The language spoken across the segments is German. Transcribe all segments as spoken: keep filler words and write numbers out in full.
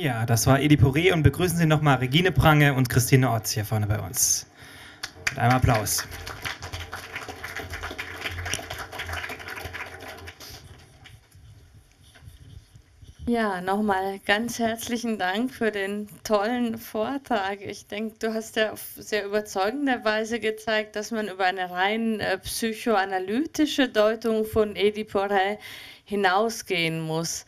Ja, das war Ödipus und begrüßen Sie nochmal Regine Prange und Christine Orts hier vorne bei uns. Mit einem Applaus. Ja, nochmal ganz herzlichen Dank für den tollen Vortrag. Ich denke, du hast ja auf sehr überzeugende Weise gezeigt, dass man über eine rein äh, psychoanalytische Deutung von Ödipus hinausgehen muss.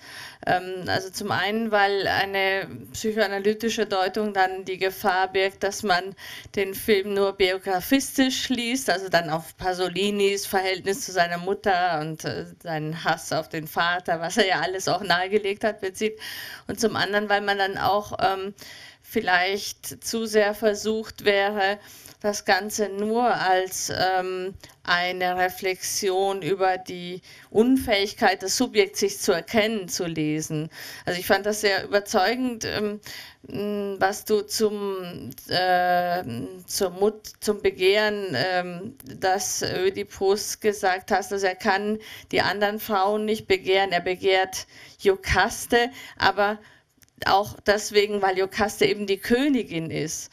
Ähm, also zum einen, weil eine psychoanalytische Deutung dann die Gefahr birgt, dass man den Film nur biografistisch schließt, also dann auf Pasolinis Verhältnis zu seiner Mutter und äh, seinen Hass auf den Vater, was er ja alles auch nahegelegt hat, bezieht. Und zum anderen, weil man dann auch ähm, vielleicht zu sehr versucht wäre, das Ganze nur als ähm, eine Reflexion über die Unfähigkeit des Subjekts, sich zu erkennen, zu lesen. Also ich fand das sehr überzeugend, ähm, was du zum, äh, zur Mut, zum Begehren, ähm, dass Ödipus gesagt hast, dass er kann die anderen Frauen nicht begehren, er begehrt Iokaste, aber auch deswegen, weil Iokaste eben die Königin ist.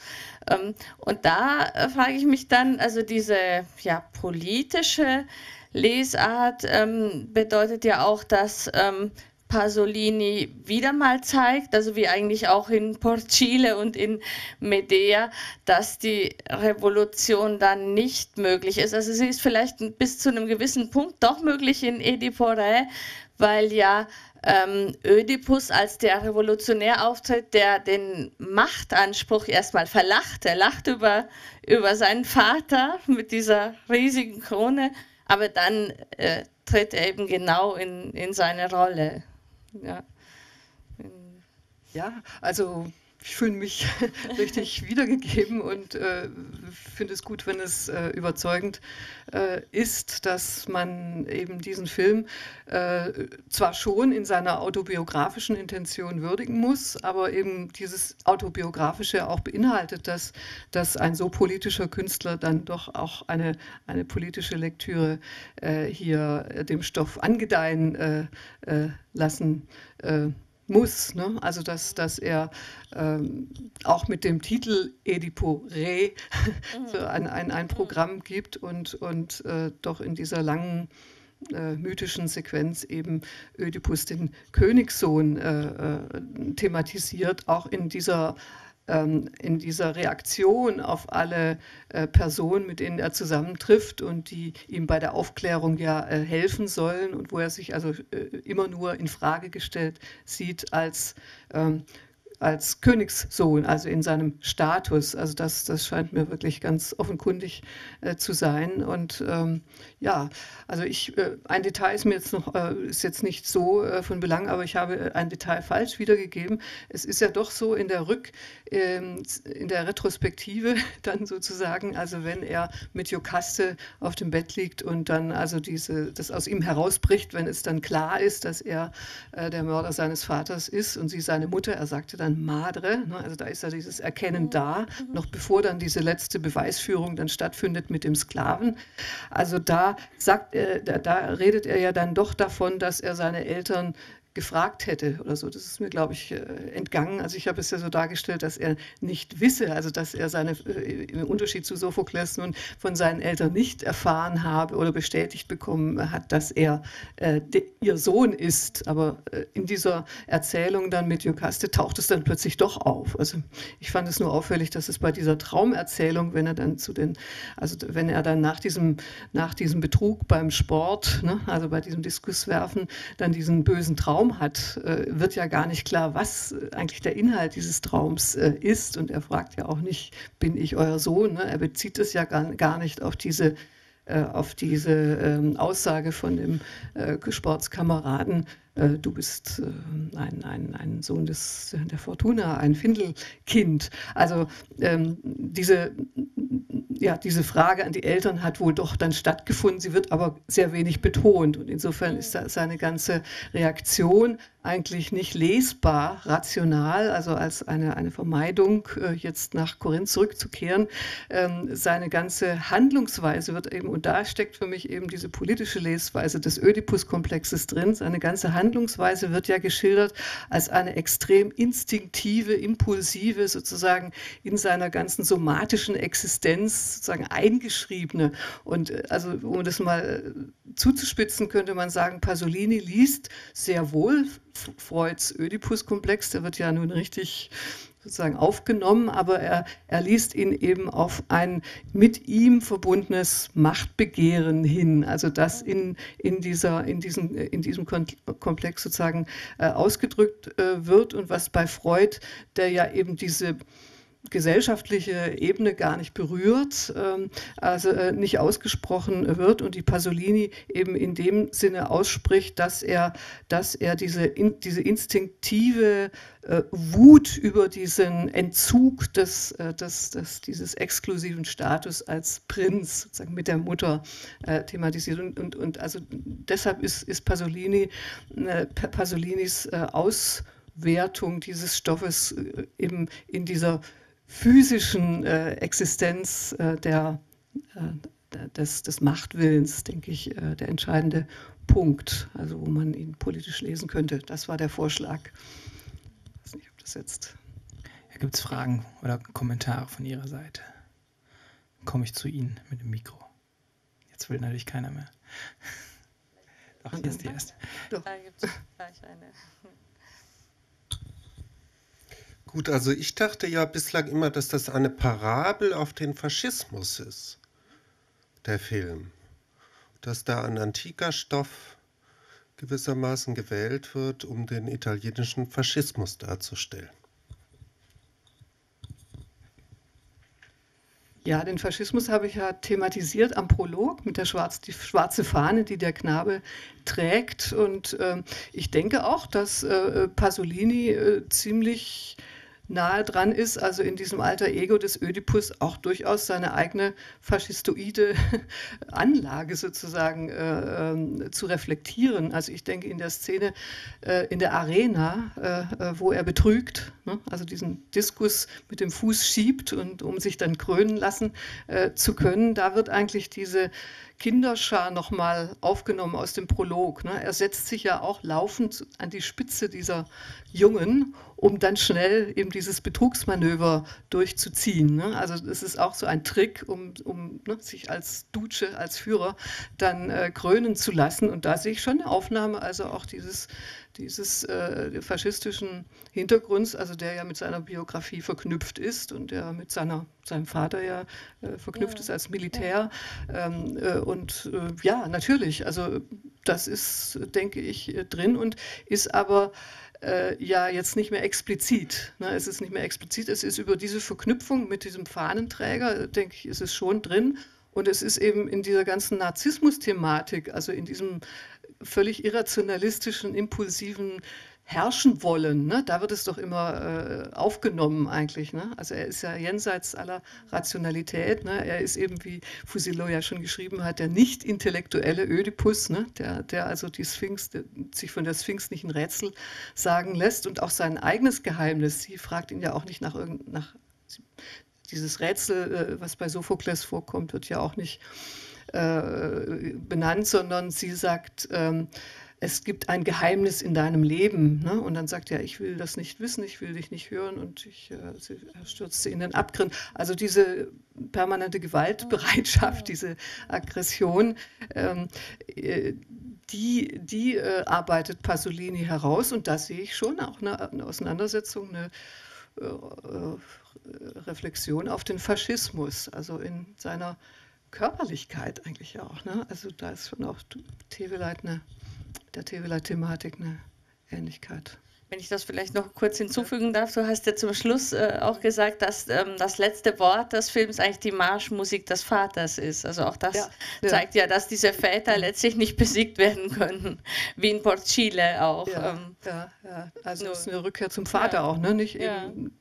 Und da frage ich mich dann, also diese ja, politische Lesart ähm, bedeutet ja auch, dass ähm, Pasolini wieder mal zeigt, also wie eigentlich auch in Porcile und in Medea, dass die Revolution dann nicht möglich ist. Also sie ist vielleicht bis zu einem gewissen Punkt doch möglich in Ödipus, weil ja Ähm, Ödipus als der Revolutionär auftritt, der den Machtanspruch erstmal verlacht. Er lacht über, über seinen Vater mit dieser riesigen Krone, aber dann äh, tritt er eben genau in, in seine Rolle. Ja, ja, also ich fühle mich richtig wiedergegeben und äh, finde es gut, wenn es äh, überzeugend äh, ist, dass man eben diesen Film äh, zwar schon in seiner autobiografischen Intention würdigen muss, aber eben dieses Autobiografische auch beinhaltet, dass, dass ein so politischer Künstler dann doch auch eine, eine politische Lektüre äh, hier äh, dem Stoff angedeihen äh, äh, lassen äh, muss, ne? Also dass, dass er ähm, auch mit dem Titel Ödipus Re so ein, ein, ein Programm gibt und, und äh, doch in dieser langen äh, mythischen Sequenz eben Ödipus, den Königssohn, äh, äh, thematisiert, auch in dieser in dieser Reaktion auf alle äh, Personen, mit denen er zusammentrifft und die ihm bei der Aufklärung ja äh, helfen sollen und wo er sich also äh, immer nur in Frage gestellt sieht als, ähm, als Königssohn, also in seinem Status. Also das, das scheint mir wirklich ganz offenkundig äh, zu sein. Und ähm, ja, also ich, äh, ein Detail ist mir jetzt noch, äh, ist jetzt nicht so äh, von Belang, aber ich habe ein Detail falsch wiedergegeben. Es ist ja doch so in der Rück, äh, in der Retrospektive dann sozusagen, also wenn er mit Iokaste auf dem Bett liegt und dann also diese, das aus ihm herausbricht, wenn es dann klar ist, dass er äh, der Mörder seines Vaters ist und sie seine Mutter, er sagte dann Madre, also da ist ja dieses Erkennen da, noch bevor dann diese letzte Beweisführung dann stattfindet mit dem Sklaven. Also da, sagt er, da, da redet er ja dann doch davon, dass er seine Eltern gefragt hätte oder so. Das ist mir, glaube ich, entgangen. Also ich habe es ja so dargestellt, dass er nicht wisse, also dass er seine, im Unterschied zu Sophokles nun von seinen Eltern nicht erfahren habe oder bestätigt bekommen hat, dass er äh, de, ihr Sohn ist. Aber äh, in dieser Erzählung dann mit Iokaste taucht es dann plötzlich doch auf. Also ich fand es nur auffällig, dass es bei dieser Traumerzählung, wenn er dann zu den, also wenn er dann nach diesem, nach diesem Betrug beim Sport, ne, also bei diesem Diskuswerfen, dann diesen bösen Traum hat, wird ja gar nicht klar, was eigentlich der Inhalt dieses Traums ist. Und er fragt ja auch nicht, bin ich euer Sohn? Er bezieht es ja gar nicht auf diese, auf diese Aussage von dem Sportskameraden, du bist ein, ein, ein Sohn des, der Fortuna, ein Findelkind. Also ähm, diese, ja, diese Frage an die Eltern hat wohl doch dann stattgefunden, sie wird aber sehr wenig betont. Und insofern ist da seine ganze Reaktion eigentlich nicht lesbar, rational, also als eine, eine Vermeidung, äh, jetzt nach Korinth zurückzukehren. Ähm, seine ganze Handlungsweise wird eben, und da steckt für mich eben diese politische Lesweise des Ödipus-Komplexes drin, seine ganze Handlungsweise Handlungsweise wird ja geschildert als eine extrem instinktive, impulsive, sozusagen in seiner ganzen somatischen Existenz sozusagen eingeschriebene. Und also, um das mal zuzuspitzen, könnte man sagen, Pasolini liest sehr wohl Freuds Ödipus-Komplex, der wird ja nun richtig sozusagen aufgenommen, aber er, er liest ihn eben auf ein mit ihm verbundenes Machtbegehren hin, also das in, in, dieser, in, diesen, in diesem Komplex sozusagen äh, ausgedrückt äh, wird und was bei Freud, der ja eben diese gesellschaftliche Ebene gar nicht berührt, also nicht ausgesprochen wird und die Pasolini eben in dem Sinne ausspricht, dass er, dass er diese, diese instinktive Wut über diesen Entzug des, des, des, dieses exklusiven Status als Prinz sozusagen mit der Mutter thematisiert. Und, und, und also deshalb ist, ist Pasolini, Pasolinis Auswertung dieses Stoffes eben in dieser physischen äh, Existenz äh, der, äh, des, des Machtwillens, denke ich, äh, der entscheidende Punkt, also wo man ihn politisch lesen könnte. Das war der Vorschlag. Ich weiß nicht, ob das jetzt... Ja, gibt es Fragen oder Kommentare von Ihrer Seite? Dann komme ich zu Ihnen mit dem Mikro. Jetzt will natürlich keiner mehr. Doch, hier ist die erste. Da gibt es gleich eine... Gut, also ich dachte ja bislang immer, dass das eine Parabel auf den Faschismus ist, der Film. Dass da ein antiker Stoff gewissermaßen gewählt wird, um den italienischen Faschismus darzustellen. Ja, den Faschismus habe ich ja thematisiert am Prolog mit der schwarz, die schwarze Fahne, die der Knabe trägt. Und äh, ich denke auch, dass äh, Pasolini äh, ziemlich... nahe dran ist, also in diesem alter Ego des Ödipus auch durchaus seine eigene faschistoide Anlage sozusagen äh, äh, zu reflektieren. Also ich denke in der Szene, äh, in der Arena, äh, äh, wo er betrügt, ne? Also diesen Diskus mit dem Fuß schiebt und um sich dann krönen lassen äh, zu können, da wird eigentlich diese Kinderschar nochmal aufgenommen aus dem Prolog. Ne? Er setzt sich ja auch laufend an die Spitze dieser Jungen, um dann schnell eben dieses Betrugsmanöver durchzuziehen. Ne? Also es ist auch so ein Trick, um, um ne, sich als Duce, als Führer dann äh, krönen zu lassen. Und da sehe ich schon eine Aufnahme, also auch dieses, dieses äh, faschistischen Hintergrunds, also der ja mit seiner Biografie verknüpft ist und der mit seiner, seinem Vater ja äh, verknüpft ja. ist als Militär. Ja. Ähm, äh, und äh, ja, natürlich, also das ist, denke ich, äh, drin und ist aber... Äh, ja jetzt nicht mehr explizit. Ne? Es ist nicht mehr explizit, es ist über diese Verknüpfung mit diesem Fahnenträger, denke ich, ist es schon drin. Und es ist eben in dieser ganzen Narzissmus-Thematik, also in diesem völlig irrationalistischen, impulsiven Herrschen wollen, ne? Da wird es doch immer äh, aufgenommen eigentlich. Ne? Also er ist ja jenseits aller Rationalität. Ne? Er ist eben, wie Fusillo ja schon geschrieben hat, der nicht intellektuelle Ödipus, ne? der, der also die Sphinx, der sich von der Sphinx nicht ein Rätsel sagen lässt und auch sein eigenes Geheimnis. Sie fragt ihn ja auch nicht nach irgend, nach dieses Rätsel, äh, was bei Sophokles vorkommt, wird ja auch nicht äh, benannt, sondern sie sagt, ähm, es gibt ein Geheimnis in deinem Leben. Ne? Und dann sagt er, ich will das nicht wissen, ich will dich nicht hören. Und ich äh, stürzte in den Abgrund. Also diese permanente Gewaltbereitschaft, diese Aggression, ähm, äh, die, die äh, arbeitet Pasolini heraus. Und da sehe ich schon auch eine, eine Auseinandersetzung, eine äh, äh, Reflexion auf den Faschismus, also in seiner Körperlichkeit eigentlich auch. Ne? Also da ist schon auch Theweleit eine... der Theweleit-Thematik eine Ähnlichkeit. Wenn ich das vielleicht noch kurz hinzufügen darf, du hast ja zum Schluss äh, auch gesagt, dass ähm, das letzte Wort des Films eigentlich die Marschmusik des Vaters ist. Also auch das ja, ja. zeigt ja, dass diese Väter letztlich nicht besiegt werden können, wie in Porcile auch. Ja, ähm, ja, ja. Also es ist eine Rückkehr zum Vater ja. auch, ne? Nicht ja. eben,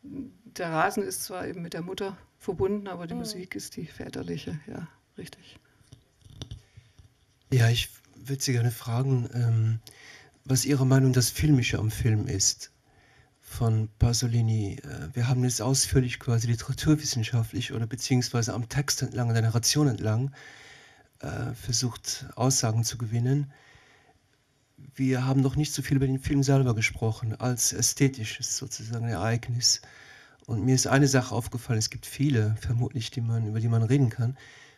der Rasen ist zwar eben mit der Mutter verbunden, aber die mhm. Musik ist die väterliche, ja, richtig. Ja, ich Ich würde Sie gerne fragen, ähm, was Ihrer Meinung das Filmische am Film ist von Pasolini. Äh, wir haben jetzt ausführlich quasi literaturwissenschaftlich oder beziehungsweise am Text entlang, an der Narration entlang äh, versucht, Aussagen zu gewinnen. wir haben noch nicht so viel über den Film selber gesprochen, als ästhetisches sozusagen Ereignis. Und mir ist eine Sache aufgefallen, es gibt viele, vermutlich, die man, über die man reden kann.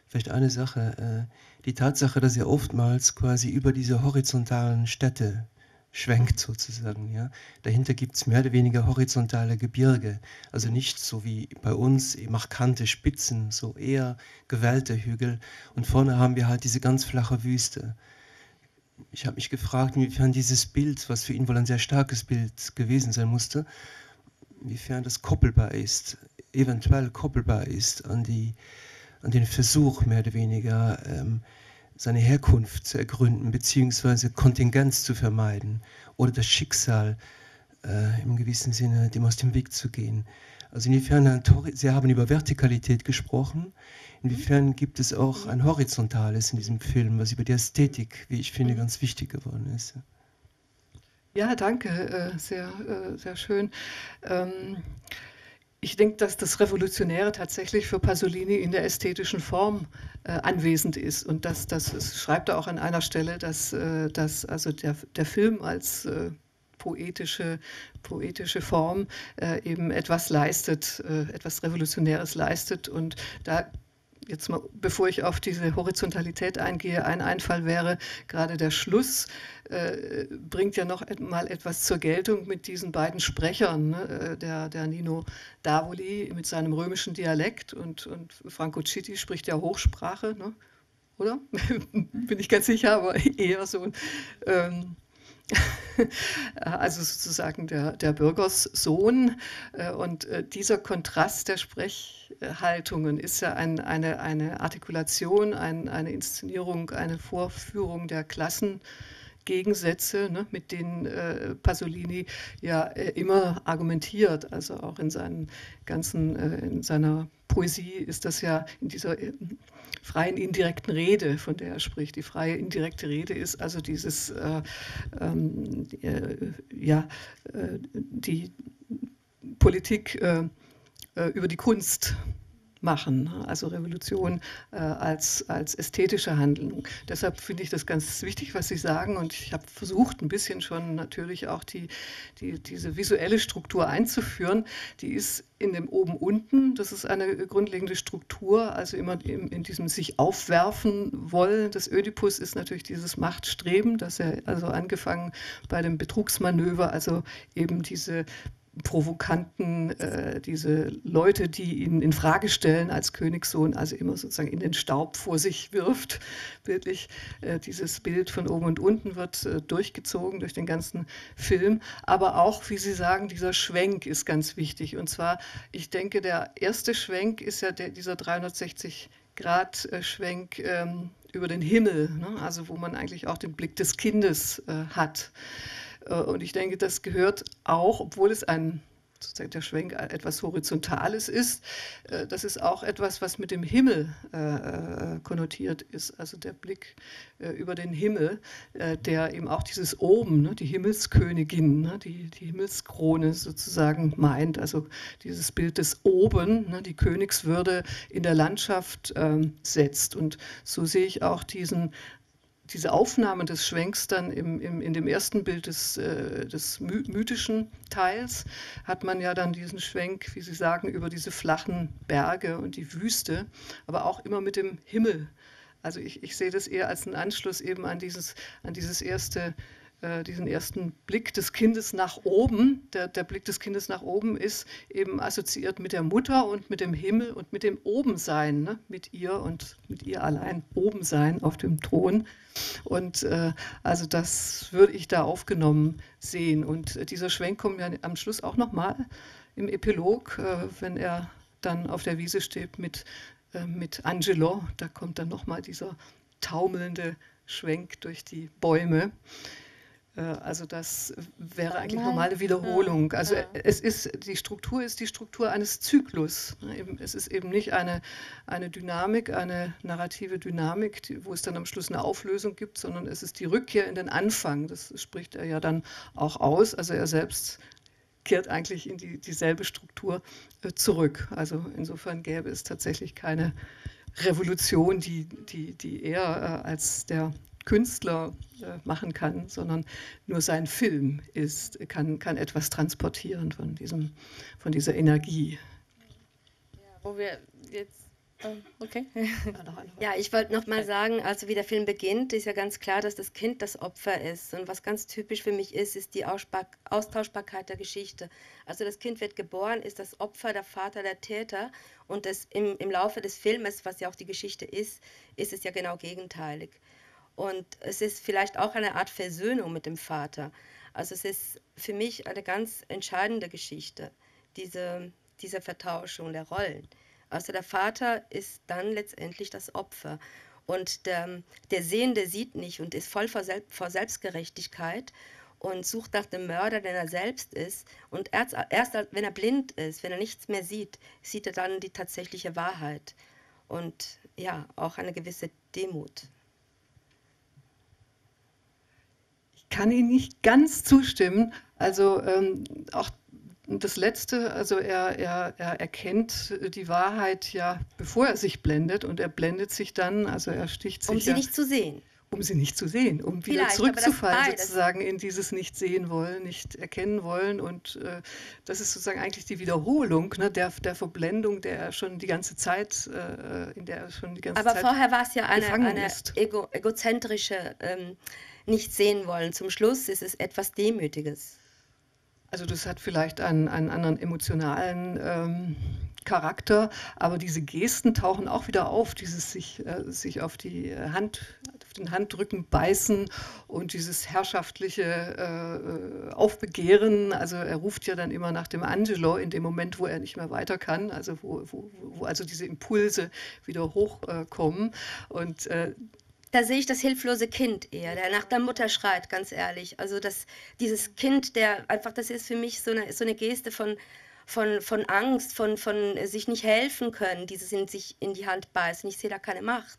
Vielleicht eine Sache, äh, die Tatsache, dass er oftmals quasi über diese horizontalen Städte schwenkt sozusagen. Ja? Dahinter gibt es mehr oder weniger horizontale Gebirge. Also nicht so wie bei uns markante Spitzen, so eher gewellte Hügel. Und vorne haben wir halt diese ganz flache Wüste. Ich habe mich gefragt, inwiefern dieses Bild, was für ihn wohl ein sehr starkes Bild gewesen sein musste, inwiefern das koppelbar ist, eventuell koppelbar ist an, die, an den Versuch, mehr oder weniger ähm, seine Herkunft zu ergründen, beziehungsweise Kontingenz zu vermeiden oder das Schicksal äh, im gewissen Sinne dem aus dem Weg zu gehen. Also inwiefern, Sie haben über Vertikalität gesprochen, inwiefern gibt es auch ein Horizontales in diesem Film, was über die Ästhetik, wie ich finde, ganz wichtig geworden ist. Ja, danke, sehr, sehr schön. Ich denke, dass das Revolutionäre tatsächlich für Pasolini in der ästhetischen Form anwesend ist. Und das, das ist, schreibt er auch an einer Stelle, dass, dass also der, der Film als poetische, poetische Form eben etwas leistet, etwas Revolutionäres leistet. Und da jetzt mal, bevor ich auf diese Horizontalität eingehe, ein Einfall wäre, gerade der Schluss äh, bringt ja noch mal etwas zur Geltung mit diesen beiden Sprechern, ne? der, der Ninetto Davoli mit seinem römischen Dialekt und, und Franco Citti spricht ja Hochsprache, ne? Oder? Bin ich ganz sicher, aber eher so ein... Ähm also sozusagen der, der Bürgerssohn. Und dieser Kontrast der Sprechhaltungen ist ja ein, eine, eine Artikulation, ein, eine Inszenierung, eine Vorführung der Klassengegensätze, ne, mit denen äh, Pasolini ja äh, immer argumentiert. Also auch in, seinen ganzen, äh, in seiner Poesie ist das ja in dieser... Äh, freien indirekten Rede, von der er spricht. Die freie indirekte Rede ist also dieses, äh, ähm, äh, ja, äh, die Politik äh, äh, über die Kunst machen, also Revolution äh, als, als ästhetische Handlung. Deshalb finde ich das ganz wichtig, was Sie sagen, und ich habe versucht, ein bisschen schon natürlich auch die, die, diese visuelle Struktur einzuführen. Die ist in dem Oben-Unten, das ist eine grundlegende Struktur, also immer in, in diesem sich aufwerfen wollen. Das Ödipus ist natürlich dieses Machtstreben, dass er also angefangen bei dem Betrugsmanöver, also eben diese Provokanten, äh, diese Leute, die ihn in Frage stellen als Königssohn, also immer sozusagen in den Staub vor sich wirft, bildlich. Äh, dieses Bild von oben und unten wird äh, durchgezogen durch den ganzen Film. Aber auch, wie Sie sagen, dieser Schwenk ist ganz wichtig. Und zwar, ich denke, der erste Schwenk ist ja der, dieser dreihundertsechzig Grad Schwenk ähm, über den Himmel, ne? Also wo man eigentlich auch den Blick des Kindes äh, hat. Und ich denke, das gehört auch, obwohl es ein, sozusagen der Schwenk etwas Horizontales ist, das ist auch etwas, was mit dem Himmel äh, konnotiert ist. Also der Blick äh, über den Himmel, äh, der eben auch dieses Oben, ne, die Himmelskönigin, ne, die, die Himmelskrone sozusagen meint. Also dieses Bild des Oben, ne, die Königswürde in der Landschaft ähm, setzt. Und so sehe ich auch diesen... diese Aufnahme des Schwenks dann im, im, in dem ersten Bild des, äh, des mythischen Teils hat man ja dann diesen Schwenk, wie Sie sagen, über diese flachen Berge und die Wüste, aber auch immer mit dem Himmel. Also ich, ich sehe das eher als einen Anschluss eben an dieses, an dieses erste, äh, diesen ersten Blick des Kindes nach oben. Der, der Blick des Kindes nach oben ist eben assoziiert mit der Mutter und mit dem Himmel und mit dem Obensein, ne? Mit ihr und mit ihr allein, Obensein auf dem Thron. Und äh, also das würde ich da aufgenommen sehen. Und äh, dieser Schwenk kommt ja am Schluss auch nochmal im Epilog, äh, wenn er dann auf der Wiese steht mit, äh, mit Angelo. Da kommt dann nochmal dieser taumelnde Schwenk durch die Bäume. Äh, also das wäre eigentlich nochmal eine Wiederholung. Also ja. es ist, die Struktur ist die Struktur eines Zyklus. Es ist eben nicht eine, eine Dynamik, eine narrative Dynamik, die, wo es dann am Schluss eine Auflösung gibt, sondern es ist die Rückkehr in den Anfang. Das spricht er ja dann auch aus. Also er selbst kehrt eigentlich in die, dieselbe Struktur äh, zurück. Also insofern gäbe es tatsächlich keine Revolution, die, die, die er äh, als der Künstler äh, machen kann, sondern nur sein Film ist, kann, kann etwas transportieren von, diesem, von dieser Energie. Ja, wo wir jetzt Okay. Ja, ich wollte noch mal sagen, also wie der Film beginnt, ist ja ganz klar, dass das Kind das Opfer ist. Und was ganz typisch für mich ist, ist die Austauschbarkeit der Geschichte. Also das Kind wird geboren, ist das Opfer, der Vater, der Täter. Und das im, im Laufe des Filmes, was ja auch die Geschichte ist, ist es ja genau gegenteilig. Und es ist vielleicht auch eine Art Versöhnung mit dem Vater. Also es ist für mich eine ganz entscheidende Geschichte, diese, diese Vertauschung der Rollen. Also der Vater ist dann letztendlich das Opfer. Und der, der Sehende sieht nicht und ist voll vor, Sel- vor Selbstgerechtigkeit und sucht nach dem Mörder, den er selbst ist. Und erst, erst wenn er blind ist, wenn er nichts mehr sieht, sieht er dann die tatsächliche Wahrheit. Und ja, auch eine gewisse Demut. Ich kann Ihnen nicht ganz zustimmen. Also ähm, auch das Letzte, also er, er, er erkennt die Wahrheit ja, bevor er sich blendet, und er blendet sich dann, also er sticht sich. Um sie ja, nicht zu sehen. Um sie nicht zu sehen, um wieder Vielleicht, zurückzufallen sozusagen in dieses Nicht-Sehen-Wollen, Nicht-Erkennen-Wollen. Und äh, das ist sozusagen eigentlich die Wiederholung, ne, der, der Verblendung, der er schon die ganze Zeit, äh, in der er schon die ganze Aber Zeit vorher war es ja eine, eine ego, egozentrische ähm, Nicht-Sehen-Wollen. Zum Schluss ist es etwas Demütiges. Also das hat vielleicht einen, einen anderen emotionalen ähm, Charakter, aber diese Gesten tauchen auch wieder auf, dieses sich, äh, sich auf die Hand, auf den Handrücken beißen und dieses herrschaftliche äh, Aufbegehren. Also er ruft ja dann immer nach dem Angelo in dem Moment, wo er nicht mehr weiter kann, also wo, wo, wo also diese Impulse wieder hochkommen. Äh, und äh, Da sehe ich das hilflose Kind eher, der nach der Mutter schreit, ganz ehrlich. Also das, dieses Kind, der einfach, das ist für mich so eine, so eine Geste von, von, von Angst, von, von sich nicht helfen können, dieses in sich in die Hand beißen. Ich sehe da keine Macht.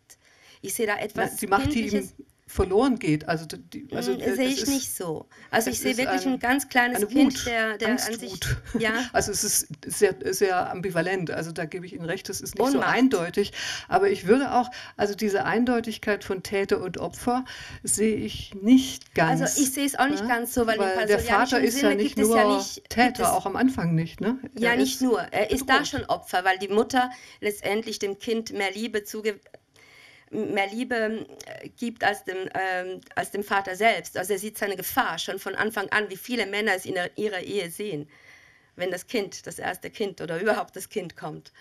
Ich sehe da etwas. Na, die Macht, die ihm verloren geht. Also, die, also das sehe ich ist, nicht so. Also ich sehe wirklich ein, ein ganz kleines Kind, Wut, der, der Angst, an sich. Wut. Ja. Also es ist sehr, sehr ambivalent. Also da gebe ich Ihnen recht, das ist nicht Ohnmacht. So eindeutig. Aber ich würde auch, also diese Eindeutigkeit von Täter und Opfer sehe ich nicht ganz. Also ich sehe es auch nicht ne? ganz so, weil, weil der Vater ist Sinne ja nicht nur ja nicht, Täter, es, auch am Anfang nicht. Ne? Ja, nicht nur. Er ist bedroht. Da schon Opfer, weil die Mutter letztendlich dem Kind mehr Liebe zuge mehr Liebe gibt als dem, ähm, als dem Vater selbst. Also er sieht seine Gefahr schon von Anfang an, wie viele Männer es in der, ihrer Ehe sehen, wenn das Kind, das erste Kind oder überhaupt das Kind kommt.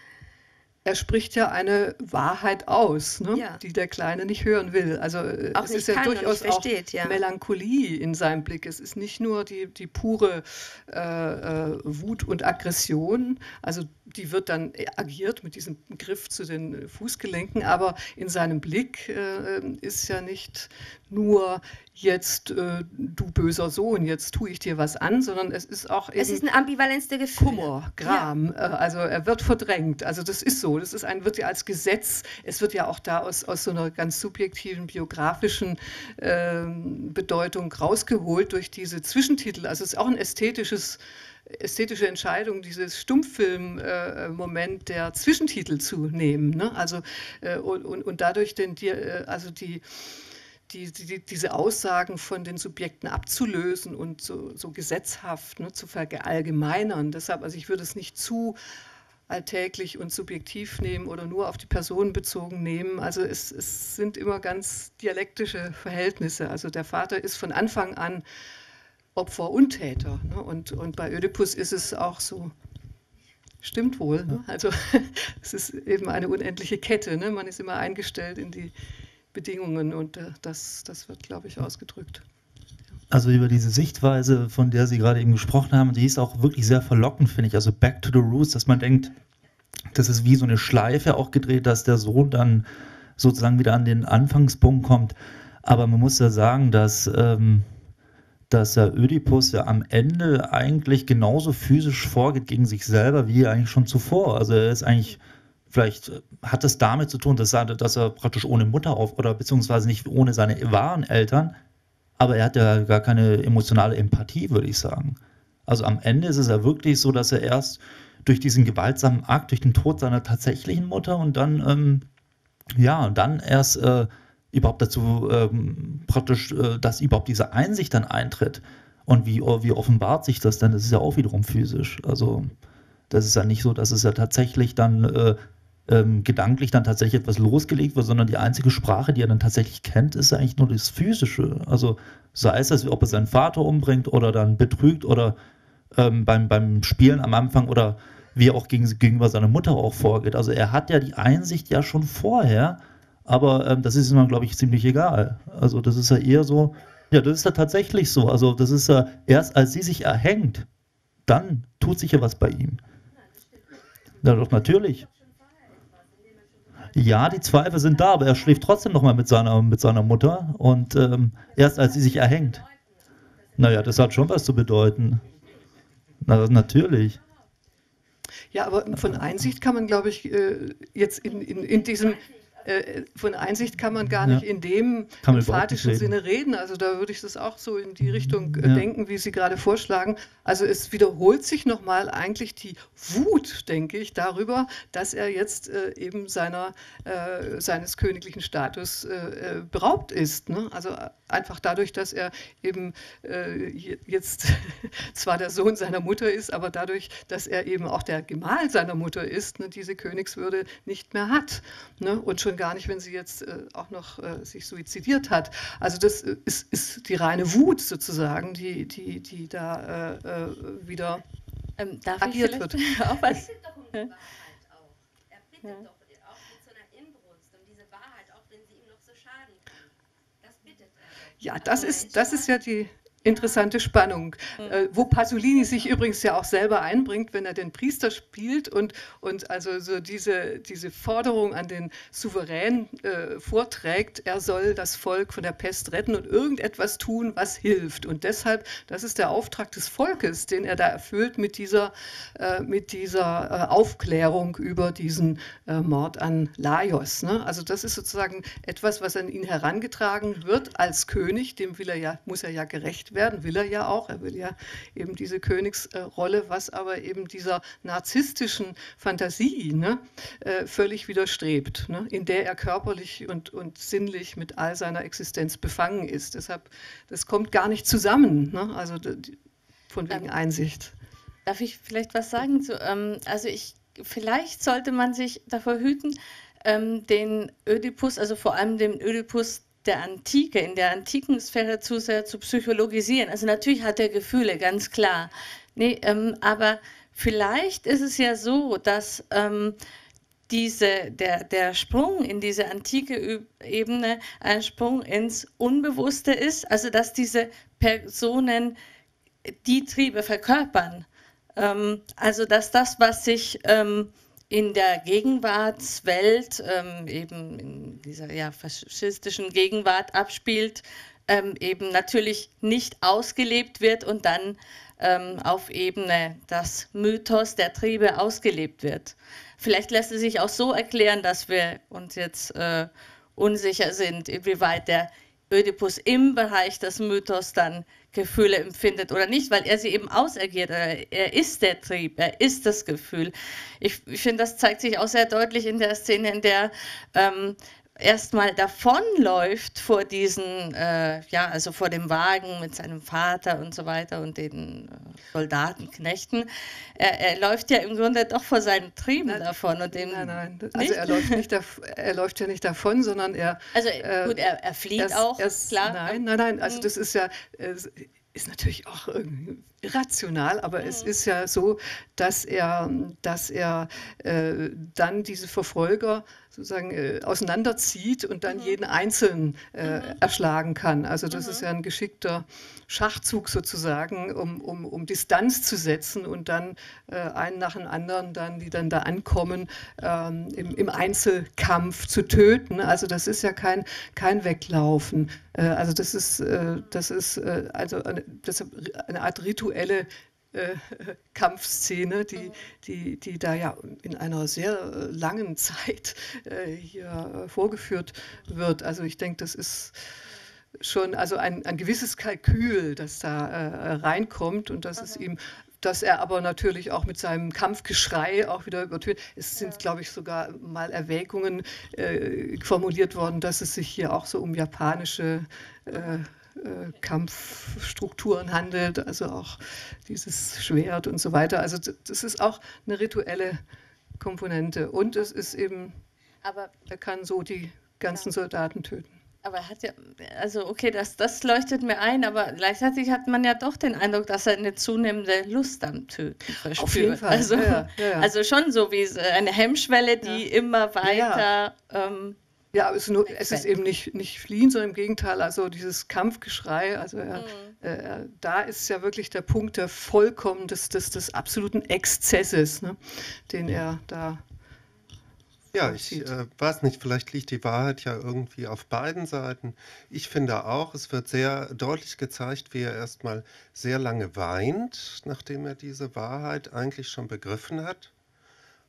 Er spricht ja eine Wahrheit aus, ne? Ja. Die der Kleine nicht hören will. Also auch es ist ja durchaus versteht, auch ja. Melancholie in seinem Blick. Es ist nicht nur die, die pure äh, Wut und Aggression, also die wird dann agiert mit diesem Griff zu den Fußgelenken, aber in seinem Blick äh, ist ja nicht nur jetzt äh, du böser Sohn, jetzt tue ich dir was an, sondern es ist auch eben es ist eine Ambivalenz der Gefühle. Kummer, Gram, ja. äh, also er wird verdrängt, also das ist so, das ist ein, wird ja als Gesetz, es wird ja auch da aus, aus so einer ganz subjektiven, biografischen äh, Bedeutung rausgeholt durch diese Zwischentitel, also es ist auch ein ästhetisches ästhetische Entscheidung, dieses Stummfilm-Moment äh, der Zwischentitel zu nehmen, ne? Also, äh, und, und dadurch den, die, also die, die, die, diese Aussagen von den Subjekten abzulösen und so, so gesetzhaft, ne, zu verallgemeinern. Deshalb, also ich würde es nicht zu alltäglich und subjektiv nehmen oder nur auf die Person bezogen nehmen. Also es, es sind immer ganz dialektische Verhältnisse. Also der Vater ist von Anfang an Opfer und Täter. Ne? Und, und bei Ödipus ist es auch so, stimmt wohl, ne? Also es ist eben eine unendliche Kette. Ne? Man ist immer eingestellt in die Bedingungen und das, das wird, glaube ich, ausgedrückt. Also über diese Sichtweise, von der Sie gerade eben gesprochen haben, die ist auch wirklich sehr verlockend, finde ich. Also back to the roots, dass man denkt, das ist wie so eine Schleife auch gedreht, dass der Sohn dann sozusagen wieder an den Anfangspunkt kommt. Aber man muss ja sagen, dass Ähm, dass der Ödipus ja am Ende eigentlich genauso physisch vorgeht gegen sich selber, wie eigentlich schon zuvor. Also er ist eigentlich, vielleicht hat es damit zu tun, dass er, dass er praktisch ohne Mutter auf, oder beziehungsweise nicht ohne seine wahren Eltern, aber er hat ja gar keine emotionale Empathie, würde ich sagen. Also am Ende ist es ja wirklich so, dass er erst durch diesen gewaltsamen Akt, durch den Tod seiner tatsächlichen Mutter und dann, ähm, ja, und dann erst äh, überhaupt dazu ähm, praktisch, äh, dass überhaupt diese Einsicht dann eintritt. Und wie, wie offenbart sich das dann? Das ist ja auch wiederum physisch. Also das ist ja nicht so, dass es ja tatsächlich dann äh, ähm, gedanklich dann tatsächlich etwas losgelegt wird, sondern die einzige Sprache, die er dann tatsächlich kennt, ist ja eigentlich nur das Physische. Also sei es, dass, ob er seinen Vater umbringt oder dann betrügt oder ähm, beim, beim Spielen am Anfang oder wie er auch gegen, gegenüber seiner Mutter auch vorgeht. Also er hat ja die Einsicht ja schon vorher, aber ähm, das ist ihm, glaube ich, ziemlich egal. Also das ist ja eher so, ja, das ist ja tatsächlich so. Also das ist ja erst, als sie sich erhängt, dann tut sich ja was bei ihm. Ja, doch, natürlich. Ja, die Zweifel sind da, aber er schläft trotzdem nochmal mit seiner, mit seiner Mutter und ähm, erst als sie sich erhängt. Naja, das hat schon was zu bedeuten. Na, natürlich. Ja, aber von Einsicht kann man, glaube ich, jetzt in, in, in diesem... Von Einsicht kann man gar nicht ja. in dem emphatischen Sinne reden. Also da würde ich das auch so in die Richtung ja. denken, wie Sie gerade vorschlagen. Also es wiederholt sich nochmal eigentlich die Wut, denke ich, darüber, dass er jetzt äh, eben seiner, äh, seines königlichen Status äh, beraubt ist. Ne? Also einfach dadurch, dass er eben äh, jetzt zwar der Sohn seiner Mutter ist, aber dadurch, dass er eben auch der Gemahl seiner Mutter ist, ne, diese Königswürde nicht mehr hat. Ne? Und schon gar nicht, wenn sie jetzt äh, auch noch äh, sich suizidiert hat. Also das äh, ist, ist die reine Wut sozusagen, die, die, die da äh, äh, wieder ähm, darf agiert ich wird. Auch was? Er bittet doch um die Wahrheit auch. Er bittet ja. doch auch mit so einer Inbrunst um diese Wahrheit, auch wenn sie ihm noch so schaden kann. Das bittet er. Ja, das ist, das ist ja die... interessante Spannung, äh, wo Pasolini sich übrigens ja auch selber einbringt, wenn er den Priester spielt und, und also so diese, diese Forderung an den Souverän äh, vorträgt, er soll das Volk von der Pest retten und irgendetwas tun, was hilft. Und deshalb, das ist der Auftrag des Volkes, den er da erfüllt mit dieser, äh, mit dieser äh, Aufklärung über diesen äh, Mord an Laios. Ne? Also das ist sozusagen etwas, was an ihn herangetragen wird als König, dem will er ja, muss er ja gerecht werden. Werden, will er ja auch, er will ja eben diese Königsrolle, was aber eben dieser narzisstischen Fantasie ne, völlig widerstrebt, ne, in der er körperlich und, und sinnlich mit all seiner Existenz befangen ist. Deshalb, das kommt gar nicht zusammen, ne, also von wegen ähm, Einsicht. Darf ich vielleicht was sagen? Zu, ähm, also ich, vielleicht sollte man sich davor hüten, ähm, den Ödipus, also vor allem den Ödipus der Antike, in der antiken Sphäre zu sehr zu psychologisieren. Also natürlich hat er Gefühle, ganz klar. Nee, ähm, aber vielleicht ist es ja so, dass ähm, diese, der, der Sprung in diese antike Ebene ein Sprung ins Unbewusste ist, also dass diese Personen die Triebe verkörpern. Ähm, also dass das, was sich... Ähm, in der Gegenwartswelt, ähm, eben in dieser ja, faschistischen Gegenwart abspielt, ähm, eben natürlich nicht ausgelebt wird und dann ähm, auf Ebene des Mythos der Triebe ausgelebt wird. Vielleicht lässt es sich auch so erklären, dass wir uns jetzt äh, unsicher sind, inwieweit der Ödipus im Bereich des Mythos dann Gefühle empfindet oder nicht, weil er sie eben ausagiert. Er ist der Trieb, er ist das Gefühl. Ich, ich finde, das zeigt sich auch sehr deutlich in der Szene, in der ähm, erstmal davonläuft vor diesen, äh, ja, also vor dem Wagen mit seinem Vater und so weiter und den äh, Soldatenknechten. Er, er läuft ja im Grunde doch vor seinen Trieben nein, davon. Und dem nein, nein, also nicht? Er, läuft nicht er läuft ja nicht davon, sondern er... Also gut, er, er flieht erst, auch, erst, klar. Nein, nein, nein, also das ist ja... Ist natürlich auch irgendwie irrational, aber mhm. es ist ja so, dass er, dass er äh, dann diese Verfolger sozusagen äh, auseinanderzieht und dann mhm. jeden Einzelnen äh, mhm. erschlagen kann. Also das mhm. ist ja ein geschickter Schachzug sozusagen, um, um, um Distanz zu setzen und dann äh, einen nach dem anderen, dann, die dann da ankommen, ähm, im, im Einzelkampf zu töten. Also das ist ja kein, kein Weglaufen. Äh, also das ist, äh, das ist äh, also eine, das ist eine Art rituelle äh, Kampfszene, die, die, die da ja in einer sehr äh, langen Zeit äh, hier äh, vorgeführt wird. Also ich denke, das ist schon also ein, ein gewisses Kalkül, das da äh, reinkommt und dass es ihm dass er aber natürlich auch mit seinem Kampfgeschrei auch wieder übertönt. Es sind, glaube ich, sogar mal Erwägungen äh, formuliert worden, dass es sich hier auch so um japanische äh, Kampfstrukturen handelt, also auch dieses Schwert und so weiter. Also das ist auch eine rituelle Komponente. Und es ist eben, aber er kann so die ganzen ja. Soldaten töten. Aber er hat ja, also okay, das, das leuchtet mir ein, aber gleichzeitig hat man ja doch den Eindruck, dass er eine zunehmende Lust am Töten verspürt. Auf jeden Fall, also, ja, ja, ja. also schon so wie eine Hemmschwelle, die ja. immer weiter... Ja. Ähm, Ja, aber es, nur, es ist eben nicht, nicht fliehen, sondern im Gegenteil, also dieses Kampfgeschrei, also er, mhm. äh, da ist ja wirklich der Punkt der vollkommen, des, des, des absoluten Exzesses, ne, den er da... Ja, ich äh, weiß nicht, vielleicht liegt die Wahrheit ja irgendwie auf beiden Seiten. Ich finde auch, es wird sehr deutlich gezeigt, wie er erstmal sehr lange weint, nachdem er diese Wahrheit eigentlich schon begriffen hat,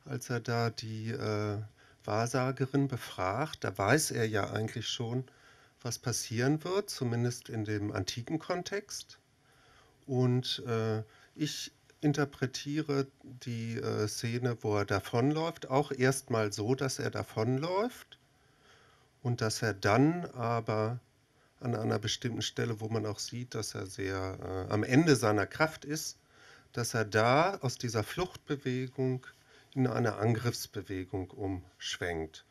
als er da die... Äh, Wahrsagerin befragt, da weiß er ja eigentlich schon, was passieren wird, zumindest in dem antiken Kontext. Und äh, ich interpretiere die äh, Szene, wo er davonläuft, auch erstmal so, dass er davonläuft und dass er dann aber an einer bestimmten Stelle, wo man auch sieht, dass er sehr äh, am Ende seiner Kraft ist, dass er da aus dieser Fluchtbewegung in eine Angriffsbewegung umschwenkt.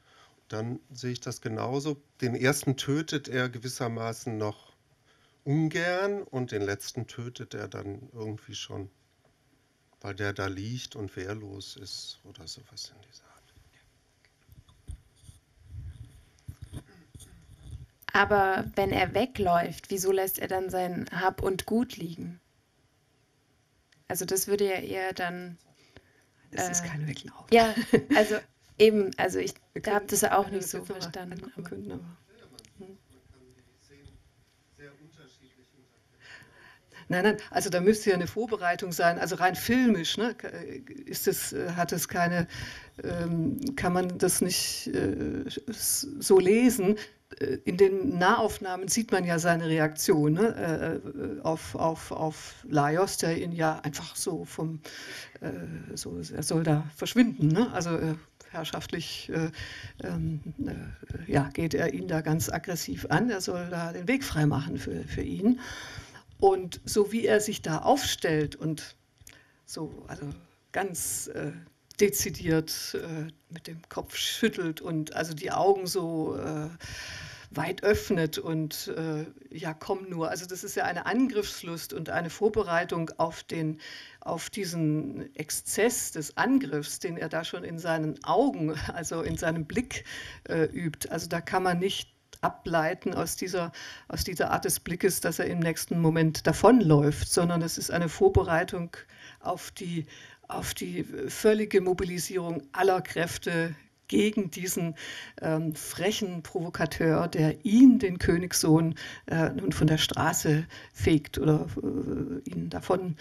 Dann sehe ich das genauso. Den ersten tötet er gewissermaßen noch ungern und den letzten tötet er dann irgendwie schon, weil der da liegt und wehrlos ist oder sowas in dieser Art. Aber wenn er wegläuft, wieso lässt er dann sein Hab und Gut liegen? Also das würde ja eher dann... Das äh, ist kein Weglauf. Ja, also eben, also ich da habe das auch nicht so verstanden. Aber. Man kann, man kann die Szenen sehr unterschiedlich interpretieren. Nein, nein, also da müsste ja eine Vorbereitung sein, also rein filmisch, ne, ist das, hat es keine, ähm, kann man das nicht äh, so lesen. In den Nahaufnahmen sieht man ja seine Reaktion, ne, auf, auf, auf Laios, der ihn ja einfach so vom, äh, so, er soll da verschwinden, ne? Also äh, herrschaftlich äh, äh, ja, geht er ihn da ganz aggressiv an, er soll da den Weg frei machen für, für ihn. Und so wie er sich da aufstellt und so, also ganz... Äh, dezidiert äh, mit dem Kopf schüttelt und also die Augen so äh, weit öffnet und äh, ja, komm nur. Also das ist ja eine Angriffslust und eine Vorbereitung auf, den, auf diesen Exzess des Angriffs, den er da schon in seinen Augen, also in seinem Blick äh, übt. Also da kann man nicht ableiten aus dieser, aus dieser Art des Blickes, dass er im nächsten Moment davonläuft, sondern es ist eine Vorbereitung auf die auf die völlige Mobilisierung aller Kräfte gegen diesen ähm, frechen Provokateur, der ihn, den Königssohn, äh, nun von der Straße fegt oder äh, ihn davon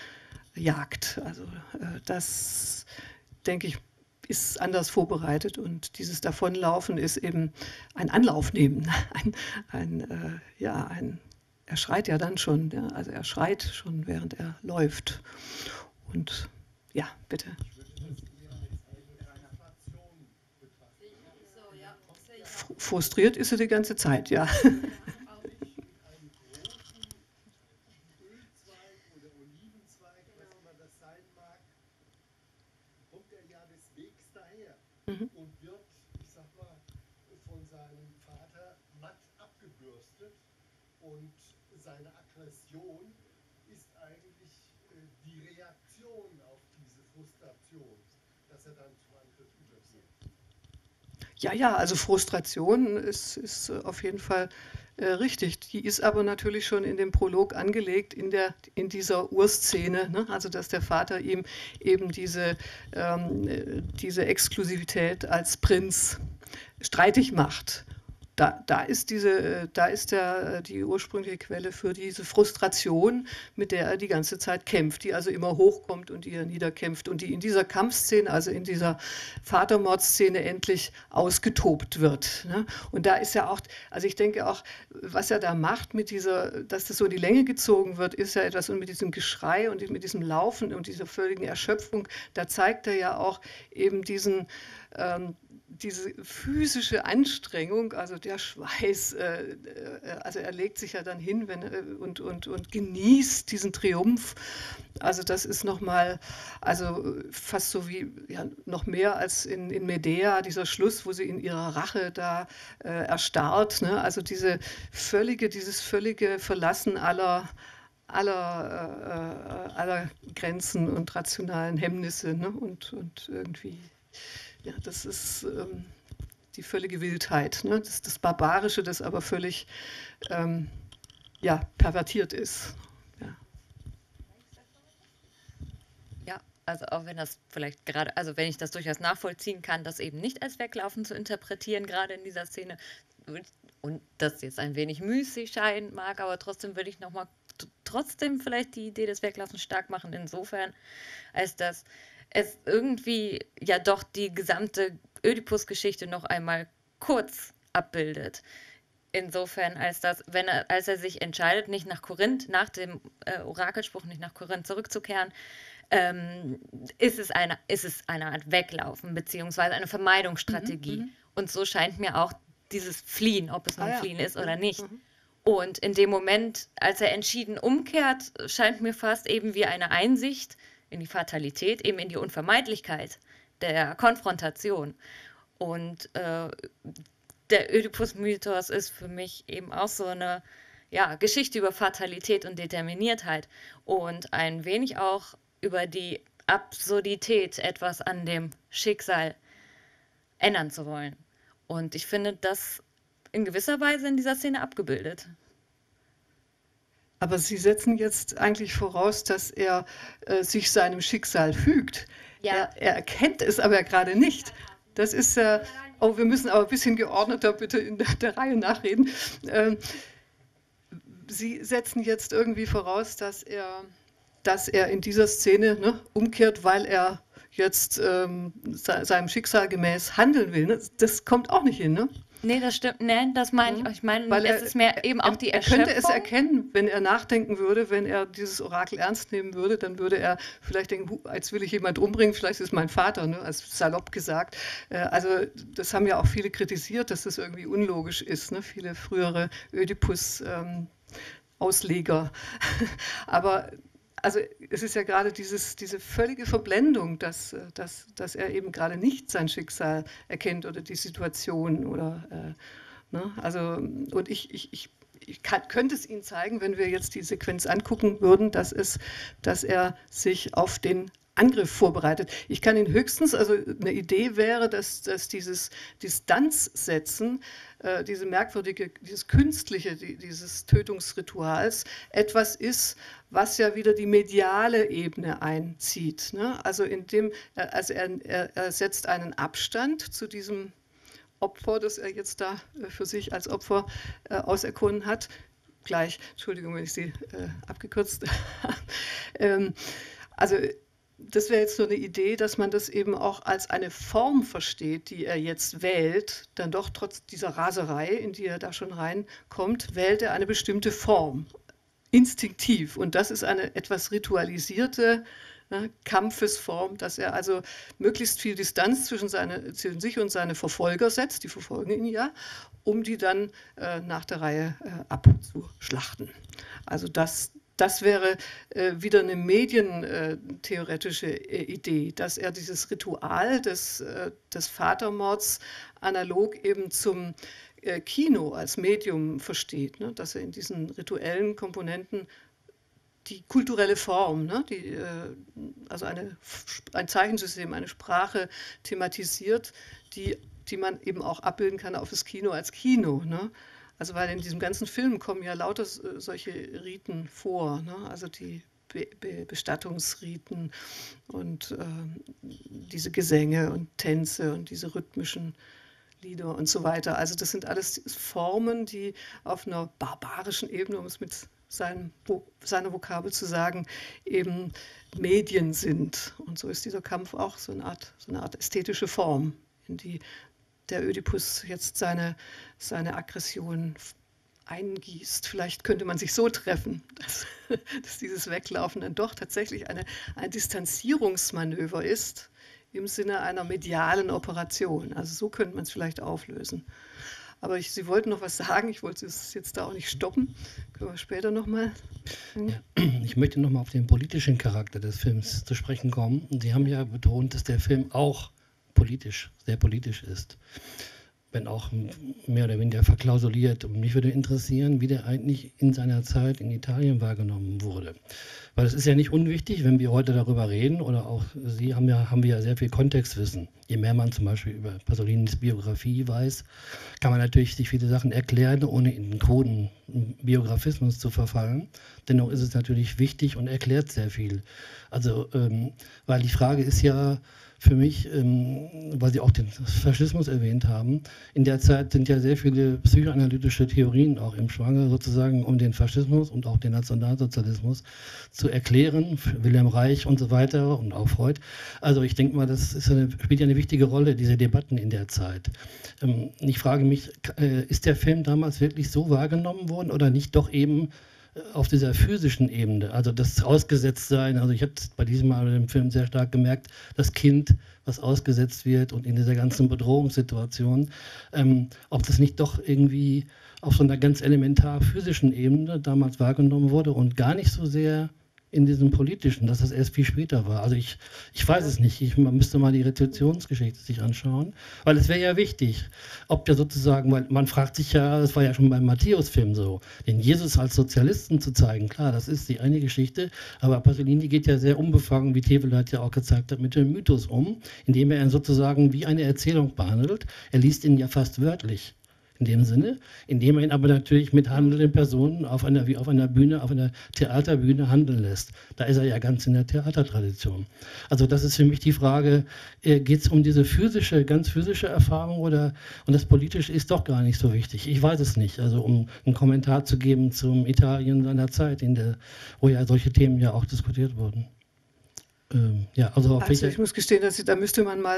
jagt. Also äh, das, denke ich, ist anders vorbereitet und dieses Davonlaufen ist eben ein Anlauf nehmen. Ein, ein, äh, ja, ein, er schreit ja dann schon, ja, also er schreit schon, während er läuft. Und ja, bitte. Frustriert ist er die ganze Zeit, ja. Ja, ja, also Frustration ist, ist auf jeden Fall äh, richtig. Die ist aber natürlich schon in dem Prolog angelegt, in, der, in dieser Urszene, ne? Also dass der Vater ihm eben diese, ähm, diese Exklusivität als Prinz streitig macht. da, da ist, diese, da ist der, die ursprüngliche Quelle für diese Frustration, mit der er die ganze Zeit kämpft, die also immer hochkommt und die er niederkämpft und die in dieser Kampfszene, also in dieser Vatermordszene endlich ausgetobt wird. Ne? Und da ist ja auch, also ich denke auch, was er da macht mit dieser, dass das so in die Länge gezogen wird, ist ja etwas, und mit diesem Geschrei und mit diesem Laufen und dieser völligen Erschöpfung, da zeigt er ja auch eben diesen, ähm, diese physische Anstrengung, also der Schweiß, äh, also er legt sich ja dann hin wenn, und, und, und genießt diesen Triumph. Also das ist nochmal, also fast so wie, ja, noch mehr als in, in Medea, dieser Schluss, wo sie in ihrer Rache da äh, erstarrt, ne? Also diese völlige, dieses völlige Verlassen aller, aller, äh, aller Grenzen und rationalen Hemmnisse, ne? und, und irgendwie... Ja, das ist ähm, die völlige Wildheit, ne? Das, das Barbarische, das aber völlig ähm, ja, pervertiert ist. Ja. Ja, also auch wenn das vielleicht gerade, also wenn ich das durchaus nachvollziehen kann, das eben nicht als Weglaufen zu interpretieren, gerade in dieser Szene, und das jetzt ein wenig müßig scheinen mag, aber trotzdem würde ich nochmal trotzdem vielleicht die Idee des Weglaufens stark machen, insofern, als dass es irgendwie ja doch die gesamte Ödipus-Geschichte noch einmal kurz abbildet. Insofern, als, dass, wenn er, als er sich entscheidet, nicht nach Korinth, nach dem äh, Orakelspruch, nicht nach Korinth zurückzukehren, ähm, ist, es eine, ist es eine Art Weglaufen, beziehungsweise eine Vermeidungsstrategie. Mhm, und so scheint mir auch dieses Fliehen, ob es nun ah, ja. Fliehen ist oder nicht. Mhm. Und in dem Moment, als er entschieden umkehrt, scheint mir fast eben wie eine Einsicht in die Fatalität, eben in die Unvermeidlichkeit der Konfrontation. Und äh, der Ödipus-Mythos ist für mich eben auch so eine ja, Geschichte über Fatalität und Determiniertheit und ein wenig auch über die Absurdität, etwas an dem Schicksal ändern zu wollen. Und ich finde das in gewisser Weise in dieser Szene abgebildet. Aber Sie setzen jetzt eigentlich voraus, dass er äh, sich seinem Schicksal fügt. Ja. Er, er erkennt es aber gerade nicht. Das ist ja, äh, oh, wir müssen aber ein bisschen geordneter bitte in der, der Reihe nachreden. Ähm, Sie setzen jetzt irgendwie voraus, dass er, dass er in dieser Szene ne, umkehrt, weil er jetzt ähm, se seinem Schicksal gemäß handeln will. Ne? Das kommt auch nicht hin, ne? Nee, das stimmt. Nee, das meine ich. Ich meine, Weil er, es ist mehr eben auch die Erschöpfung. Er könnte es erkennen, wenn er nachdenken würde, wenn er dieses Orakel ernst nehmen würde, dann würde er vielleicht denken, jetzt will ich jemand umbringen, vielleicht ist es mein Vater, ne? Also salopp gesagt. Also das haben ja auch viele kritisiert, dass das irgendwie unlogisch ist, ne? Viele frühere Ödipus-Ausleger. Aber also es ist ja gerade dieses, diese völlige Verblendung, dass, dass, dass er eben gerade nicht sein Schicksal erkennt oder die Situation. Oder, äh, ne? Also, und ich, ich, ich, ich kann, könnte es Ihnen zeigen, wenn wir jetzt die Sequenz angucken würden, dass, es, dass er sich auf den Angriff vorbereitet. Ich kann Ihnen höchstens, also eine Idee wäre, dass, dass dieses Distanzsetzen, äh, diese merkwürdige, dieses Künstliche, die, dieses Tötungsrituals etwas ist, was ja wieder die mediale Ebene einzieht. Ne? Also, in dem, also er, er, er setzt einen Abstand zu diesem Opfer, das er jetzt da für sich als Opfer äh, auserkoren hat. Gleich, Entschuldigung, wenn ich Sie äh, abgekürzt habe. ähm, also das wäre jetzt so eine Idee, dass man das eben auch als eine Form versteht, die er jetzt wählt, dann doch trotz dieser Raserei, in die er da schon reinkommt, wählt er eine bestimmte Form, instinktiv. Und das ist eine etwas ritualisierte ne, Kampfesform, dass er also möglichst viel Distanz zwischen, seine, zwischen sich und seine Verfolger setzt, die verfolgen ihn ja, um die dann äh, nach der Reihe äh, abzuschlachten. Also das Das wäre äh, wieder eine medientheoretische äh, Idee, dass er dieses Ritual des, äh, des Vatermords analog eben zum äh, Kino als Medium versteht, ne? Dass er in diesen rituellen Komponenten die kulturelle Form, ne? Die, äh, also eine, ein Zeichensystem, eine Sprache thematisiert, die, die man eben auch abbilden kann auf das Kino als Kino, ne? Also weil in diesem ganzen Film kommen ja lauter solche Riten vor, ne? Also die Be Be Bestattungsriten und äh, diese Gesänge und Tänze und diese rhythmischen Lieder und so weiter. Also das sind alles Formen, die auf einer barbarischen Ebene, um es mit seinem, seiner Vokabel zu sagen, eben Medien sind. Und so ist dieser Kampf auch so eine Art, so eine Art ästhetische Form, in die der Ödipus jetzt seine, seine Aggression eingießt. Vielleicht könnte man sich so treffen, dass, dass dieses Weglaufen dann doch tatsächlich eine, ein Distanzierungsmanöver ist, im Sinne einer medialen Operation. Also so könnte man es vielleicht auflösen. Aber ich, Sie wollten noch was sagen, ich wollte es jetzt da auch nicht stoppen. Können wir später nochmal. Ich möchte nochmal auf den politischen Charakter des Films zu sprechen kommen. Sie haben ja betont, dass der Film auch politisch, sehr politisch ist. Wenn auch mehr oder weniger verklausuliert. Und mich würde interessieren, wie der eigentlich in seiner Zeit in Italien wahrgenommen wurde. Weil es ist ja nicht unwichtig, wenn wir heute darüber reden, oder auch Sie haben ja, haben wir ja sehr viel Kontextwissen. Je mehr man zum Beispiel über Pasolinis Biografie weiß, kann man natürlich sich viele Sachen erklären, ohne in den kruden Biografismus zu verfallen. Dennoch ist es natürlich wichtig und erklärt sehr viel. Also, ähm, weil die Frage ist ja, für mich, ähm, weil Sie auch den Faschismus erwähnt haben, in der Zeit sind ja sehr viele psychoanalytische Theorien auch im Schwange sozusagen, um den Faschismus und auch den Nationalsozialismus zu erklären, Wilhelm Reich und so weiter und auch Freud. Also ich denke mal, das ist eine, spielt ja eine wichtige Rolle, diese Debatten in der Zeit. Ähm, ich frage mich, äh, ist der Film damals wirklich so wahrgenommen worden oder nicht doch eben auf dieser physischen Ebene, also das Ausgesetztsein, also ich habe bei diesem Mal im Film sehr stark gemerkt, das Kind, was ausgesetzt wird und in dieser ganzen Bedrohungssituation, ähm, ob das nicht doch irgendwie auf so einer ganz elementar physischen Ebene damals wahrgenommen wurde und gar nicht so sehr in diesem politischen, dass das erst viel später war. Also ich, ich weiß es nicht, ich, man müsste mal die Rezeptionsgeschichte sich anschauen, weil es wäre ja wichtig, ob ja sozusagen, weil man fragt sich ja, das war ja schon beim Matthäus-Film so, den Jesus als Sozialisten zu zeigen, klar, das ist die eine Geschichte, aber Pasolini geht ja sehr unbefangen, wie Theweleit ja auch gezeigt hat, mit dem Mythos um, indem er ihn sozusagen wie eine Erzählung behandelt, er liest ihn ja fast wörtlich. In dem Sinne, indem er ihn aber natürlich mit handelnden Personen auf einer, wie auf einer Bühne, auf einer Theaterbühne handeln lässt. Da ist er ja ganz in der Theatertradition. Also das ist für mich die Frage, geht es um diese physische, ganz physische Erfahrung oder, und das Politische ist doch gar nicht so wichtig. Ich weiß es nicht. Also um einen Kommentar zu geben zum Italien seiner Zeit, in der, wo ja solche Themen ja auch diskutiert wurden. Ähm, ja, also, also ich muss gestehen, dass ich, da müsste man mal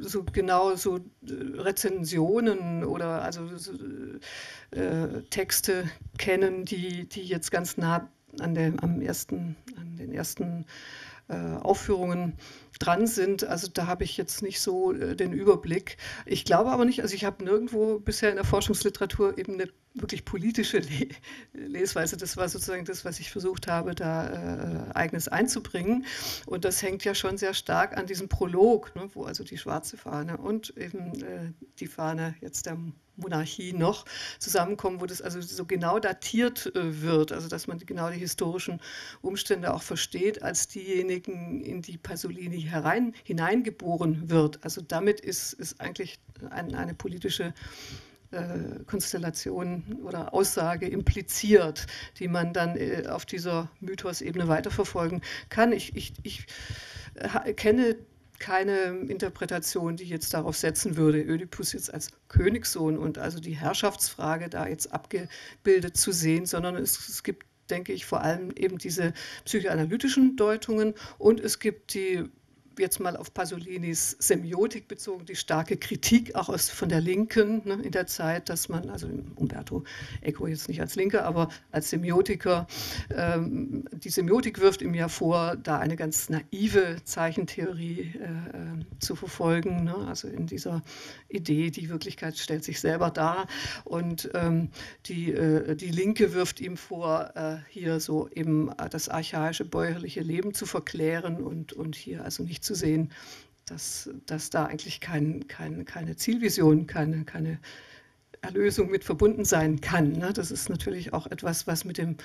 so genau so Rezensionen oder also so, äh, Texte kennen, die, die jetzt ganz nah an, der, am ersten, an den ersten äh, Aufführungen dran sind. Also da habe ich jetzt nicht so äh, den Überblick. Ich glaube aber nicht, also ich habe nirgendwo bisher in der Forschungsliteratur eben eine wirklich politische Le Lesweise. Das war sozusagen das, was ich versucht habe, da äh, Eigenes einzubringen. Und das hängt ja schon sehr stark an diesem Prolog, ne, wo also die schwarze Fahne und eben äh, die Fahne jetzt der Monarchie noch zusammenkommen, wo das also so genau datiert äh, wird, also dass man genau die historischen Umstände auch versteht, als diejenigen, in die Pasolini herein, hineingeboren wird. Also damit ist, ist eigentlich ein, eine politische Konstellation oder Aussage impliziert, die man dann auf dieser Mythos-Ebene weiterverfolgen kann. Ich, ich, ich kenne keine Interpretation, die jetzt darauf setzen würde, Ödipus jetzt als Königssohn und also die Herrschaftsfrage da jetzt abgebildet zu sehen, sondern es, es gibt, denke ich, vor allem eben diese psychoanalytischen Deutungen und es gibt die jetzt mal auf Pasolinis Semiotik bezogen, die starke Kritik auch aus, von der Linken, ne, in der Zeit, dass man, also Umberto Eco jetzt nicht als Linker, aber als Semiotiker, ähm, die Semiotik wirft ihm ja vor, da eine ganz naive Zeichentheorie äh, zu verfolgen, ne, also in dieser Idee, die Wirklichkeit stellt sich selber dar und ähm, die, äh, die Linke wirft ihm vor, äh, hier so eben das archaische, bäuerliche Leben zu verklären und, und hier also nicht zu sehen, dass, dass da eigentlich kein, kein, keine Zielvision, keine, keine Erlösung mit verbunden sein kann. Ne? Das ist natürlich auch etwas, was mit dem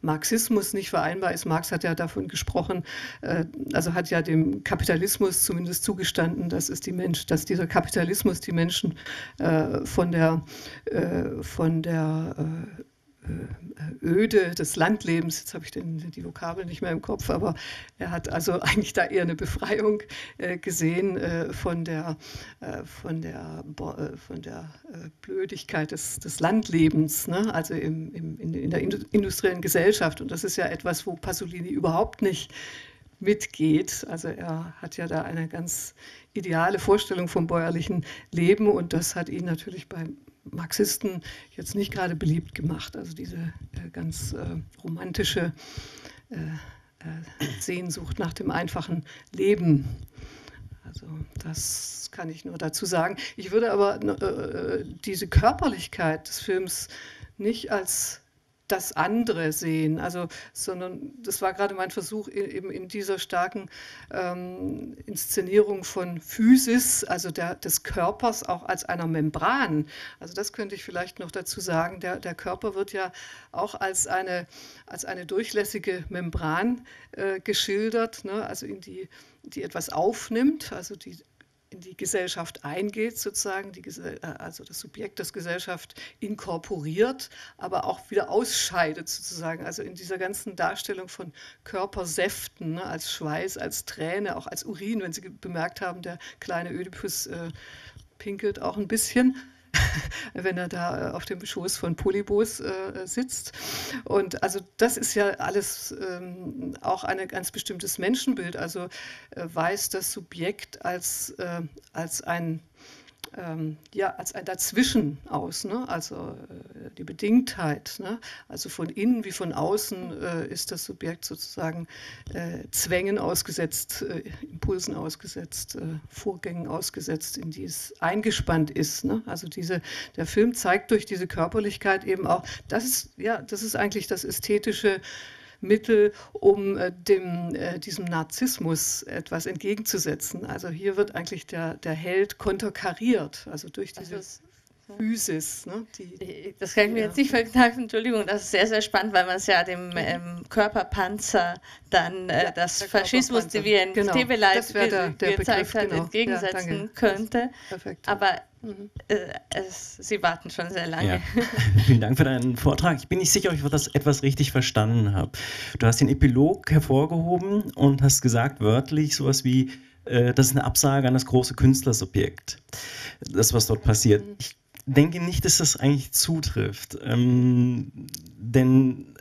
Marxismus nicht vereinbar ist. Marx hat ja davon gesprochen, äh, also hat ja dem Kapitalismus zumindest zugestanden, dass, es die Mensch, dass dieser Kapitalismus die Menschen äh, von der, äh, von der äh, Öde des Landlebens, jetzt habe ich den, die Vokabel nicht mehr im Kopf, aber er hat also eigentlich da eher eine Befreiung äh, gesehen äh, von der, äh, von der, äh, von der äh, Blödigkeit des, des Landlebens, ne? Also im, im, in, in der industriellen Gesellschaft. Und das ist ja etwas, wo Pasolini überhaupt nicht mitgeht. Also er hat ja da eine ganz ideale Vorstellung vom bäuerlichen Leben und das hat ihn natürlich beim Marxisten jetzt nicht gerade beliebt gemacht, also diese äh, ganz äh, romantische äh, äh, Sehnsucht nach dem einfachen Leben. Also das kann ich nur dazu sagen. Ich würde aber äh, diese Körperlichkeit des Films nicht als das andere sehen, also, sondern das war gerade mein Versuch, eben in dieser starken ähm, Inszenierung von Physis, also der, des Körpers auch als einer Membran, also das könnte ich vielleicht noch dazu sagen, der, der Körper wird ja auch als eine, als eine durchlässige Membran äh, geschildert, ne? Also in die, die etwas aufnimmt, also die in die Gesellschaft eingeht, sozusagen, die, also das Subjekt, das Gesellschaft inkorporiert, aber auch wieder ausscheidet, sozusagen. Also in dieser ganzen Darstellung von Körpersäften, ne, als Schweiß, als Träne, auch als Urin, wenn Sie bemerkt haben, der kleine Ödipus äh, pinkelt auch ein bisschen, wenn er da äh, auf dem Schoß von Polybos äh, sitzt. Und also das ist ja alles ähm, auch ein ganz bestimmtes Menschenbild. Also äh, weiß das Subjekt als, äh, als ein ähm, ja, als ein Dazwischen aus, ne? Also äh, die Bedingtheit, ne? Also von innen wie von außen äh, ist das Subjekt sozusagen äh, Zwängen ausgesetzt, äh, Impulsen ausgesetzt, äh, Vorgängen ausgesetzt, in die es eingespannt ist, ne? Also diese, der Film zeigt durch diese Körperlichkeit eben auch, das ist, ja, das ist eigentlich das ästhetische Mittel, um äh, dem, äh, diesem Narzissmus etwas entgegenzusetzen. Also hier wird eigentlich der, der Held konterkariert, also durch dieses also, Physis. Ne, die, das kann ich mir ja jetzt nicht verkneifen, Entschuldigung, das ist sehr, sehr spannend, weil man es ja dem ähm, Körperpanzer dann äh, ja, das Faschismus, die wir in Theweleit gezeigt hat, entgegensetzen ja, könnte. Perfekt, ja. Aber Mhm. Sie warten schon sehr lange. Ja. Vielen Dank für deinen Vortrag. Ich bin nicht sicher, ob ich das etwas richtig verstanden habe. Du hast den Epilog hervorgehoben und hast gesagt wörtlich sowas wie, äh, das ist eine Absage an das große Künstlersubjekt, das, was dort passiert. Mhm. Ich denke nicht, dass das eigentlich zutrifft. Ähm, denn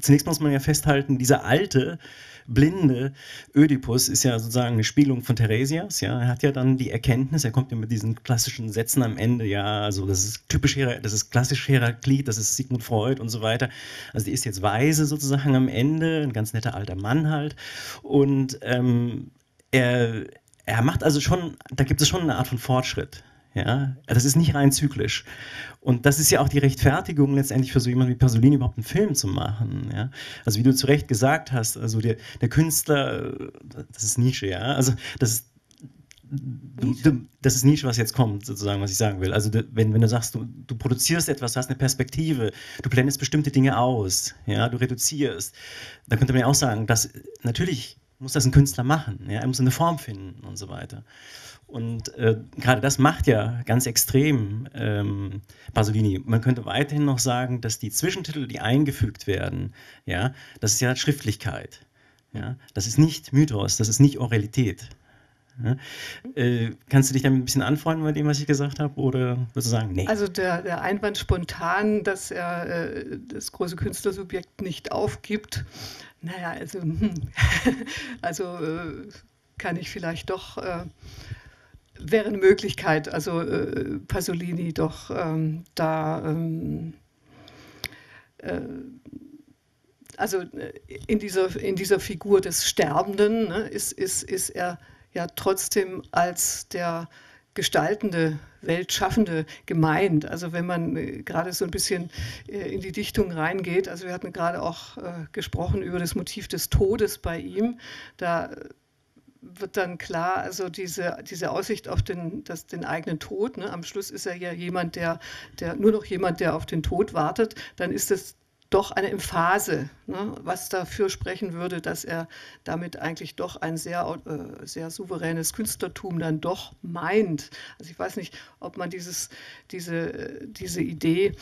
zunächst muss man ja festhalten, dieser alte, blinde Ödipus ist ja sozusagen eine Spiegelung von Teiresias, ja, er hat ja dann die Erkenntnis, er kommt ja mit diesen klassischen Sätzen am Ende, ja, also das ist typisch, das ist klassisch Heraklit, das ist Sigmund Freud und so weiter, also die ist jetzt weise sozusagen am Ende, ein ganz netter alter Mann halt und ähm, er, er macht also schon, da gibt es schon eine Art von Fortschritt. Ja, das ist nicht rein zyklisch. Und das ist ja auch die Rechtfertigung letztendlich für so jemanden wie Pasolini überhaupt einen Film zu machen. Ja? Also wie du zu Recht gesagt hast, also der, der Künstler, das ist Nietzsche, ja, also das ist, du, das ist Nietzsche, was jetzt kommt, sozusagen, was ich sagen will. Also wenn, wenn du sagst, du, du produzierst etwas, du hast eine Perspektive, du blendest bestimmte Dinge aus, ja, du reduzierst, dann könnte man ja auch sagen, dass natürlich muss das ein Künstler machen, ja? Er muss eine Form finden und so weiter. Und äh, gerade das macht ja ganz extrem ähm, Pasolini. Man könnte weiterhin noch sagen, dass die Zwischentitel, die eingefügt werden, ja, das ist ja Schriftlichkeit. Ja? Das ist nicht Mythos, das ist nicht Oralität. Ja? Äh, kannst du dich damit ein bisschen anfreunden bei dem, was ich gesagt habe? Oder würdest du sagen, nee? Also der, der Einwand spontan, dass er äh, das große Künstlersubjekt nicht aufgibt, naja, also, hm, also äh, kann ich vielleicht doch... Äh, wäre eine Möglichkeit, also äh, Pasolini doch ähm, da, ähm, äh, also in dieser, in dieser Figur des Sterbenden, ne, ist, ist, ist er ja trotzdem als der gestaltende, weltschaffende gemeint. Also wenn man äh, gerade so ein bisschen äh, in die Dichtung reingeht, also wir hatten gerade auch äh, gesprochen über das Motiv des Todes bei ihm, da wird dann klar, also diese, diese Aussicht auf den, das, den eigenen Tod, ne? Am Schluss ist er ja jemand, der, der, nur noch jemand, der auf den Tod wartet, dann ist das doch eine Emphase, ne, was dafür sprechen würde, dass er damit eigentlich doch ein sehr, äh, sehr souveränes Künstlertum dann doch meint. Also ich weiß nicht, ob man dieses, diese, diese Idee,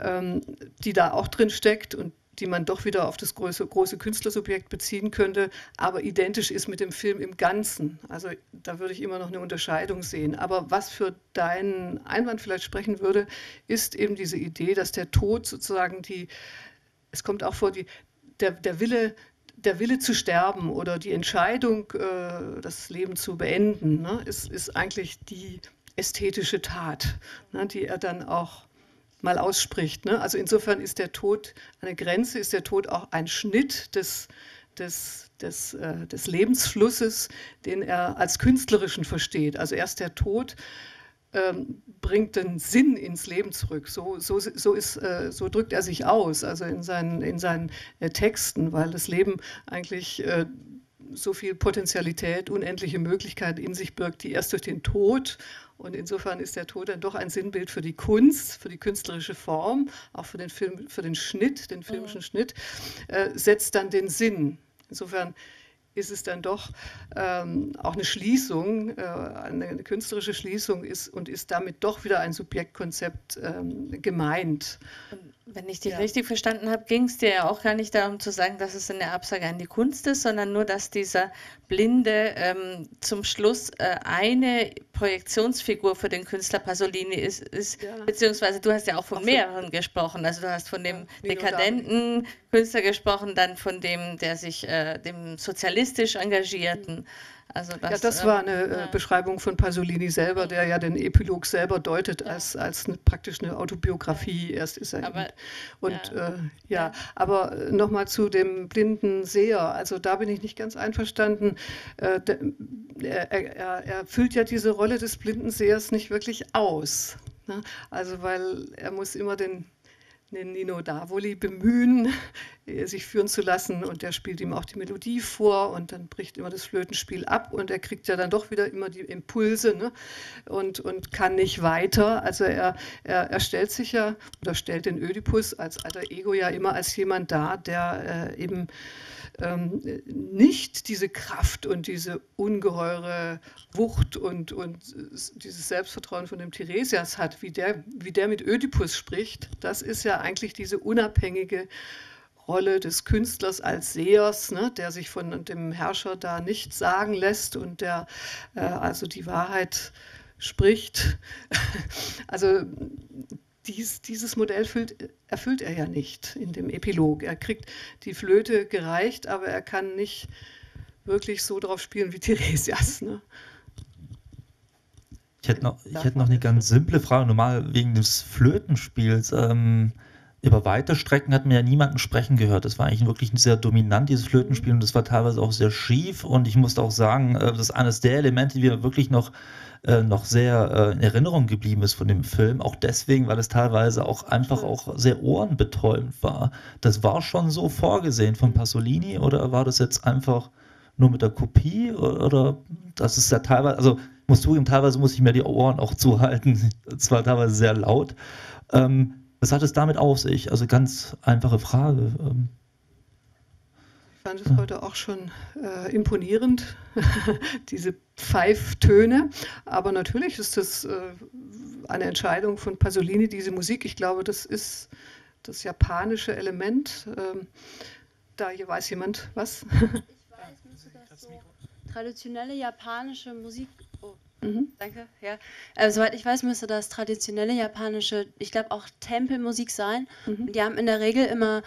ähm, die da auch drin steckt und die man doch wieder auf das große, große Künstlersubjekt beziehen könnte, aber identisch ist mit dem Film im Ganzen. Also da würde ich immer noch eine Unterscheidung sehen. Aber was für deinen Einwand vielleicht sprechen würde, ist eben diese Idee, dass der Tod sozusagen die, es kommt auch vor, die, der, der Wille, der Wille zu sterben oder die Entscheidung, äh, das Leben zu beenden, ne, ist, ist eigentlich die ästhetische Tat, ne, die er dann auch mal ausspricht. Ne? Also insofern ist der Tod eine Grenze, ist der Tod auch ein Schnitt des, des, des, äh, des Lebensflusses, den er als künstlerischen versteht. Also erst der Tod ähm, bringt den Sinn ins Leben zurück. So, so, so, ist, äh, so drückt er sich aus, also in seinen, in seinen äh, Texten, weil das Leben eigentlich äh, so viel Potentialität, unendliche Möglichkeiten in sich birgt, die erst durch den Tod. Und insofern ist der Tod dann doch ein Sinnbild für die Kunst, für die künstlerische Form, auch für den Film, für den Schnitt, den filmischen Schnitt, äh, setzt dann den Sinn. Insofern ist es dann doch ähm, auch eine Schließung, äh, eine künstlerische Schließung ist und ist damit doch wieder ein Subjektkonzept ähm, gemeint. Wenn ich dich ja. richtig verstanden habe, ging es dir ja auch gar nicht darum zu sagen, dass es eine Absage an die Kunst ist, sondern nur, dass dieser Blinde ähm, zum Schluss äh, eine Projektionsfigur für den Künstler Pasolini ist, ist ja. beziehungsweise du hast ja auch von auch mehreren gesprochen, also du hast von dem ja, dekadenten Davoli. Künstler gesprochen, dann von dem, der sich äh, dem sozialistisch engagierten. Mhm. Also das, ja, das war eine äh, ja. Beschreibung von Pasolini selber, der ja den Epilog selber deutet ja. als, als eine, praktisch eine Autobiografie. Ja. Erst ist er aber, und ja, äh, ja. ja. aber nochmal zu dem blinden Seher. Also da bin ich nicht ganz einverstanden. Äh, der, er, er, er füllt ja diese Rolle des blinden Sehers nicht wirklich aus, ne? Also weil er muss immer den den Ninetto Davoli bemühen, sich führen zu lassen, und der spielt ihm auch die Melodie vor und dann bricht immer das Flötenspiel ab und er kriegt ja dann doch wieder immer die Impulse, ne? und, und kann nicht weiter. Also er, er, er stellt sich ja oder stellt den Ödipus als alter Ego ja immer als jemand dar, der äh, eben ähm, nicht diese Kraft und diese ungeheure Wucht und, und dieses Selbstvertrauen von dem Teiresias hat, wie der, wie der mit Ödipus spricht. Das ist ja eigentlich diese unabhängige Rolle des Künstlers als Sehers, ne, der sich von dem Herrscher da nichts sagen lässt und der äh, also die Wahrheit spricht. Also dies, dieses Modell füllt, erfüllt er ja nicht in dem Epilog. Er kriegt die Flöte gereicht, aber er kann nicht wirklich so drauf spielen wie Teiresias, ne? Ich hätte noch, ich hätte noch eine ganz simple Frage, normal wegen des Flötenspiels. Ähm, über weite Strecken hat mir ja niemanden sprechen gehört. Das war eigentlich wirklich sehr dominant, dieses Flötenspiel, und das war teilweise auch sehr schief. Und ich musste auch sagen, das ist eines der Elemente, die mir wirklich noch, äh, noch sehr äh, in Erinnerung geblieben ist von dem Film. Auch deswegen, weil es teilweise auch einfach auch sehr ohrenbetäubend war. Das war schon so vorgesehen von Pasolini, oder war das jetzt einfach nur mit der Kopie? Oder das ist ja teilweise... also muss zugeben, teilweise muss ich mir die Ohren auch zuhalten. Es war teilweise sehr laut. Ähm, was hat es damit auf sich? Also ganz einfache Frage. Ähm, ich fand es ja. heute auch schon äh, imponierend, diese Pfeiftöne. Aber natürlich ist das äh, eine Entscheidung von Pasolini, diese Musik. Ich glaube, das ist das japanische Element. Ähm, da hier weiß jemand was. Ich weiß, müsste das so... Traditionelle japanische Musik, oh, mhm. danke, ja. Äh, soweit ich weiß, müsste das traditionelle japanische, ich glaube auch Tempelmusik sein. Mhm. Die haben in der Regel immer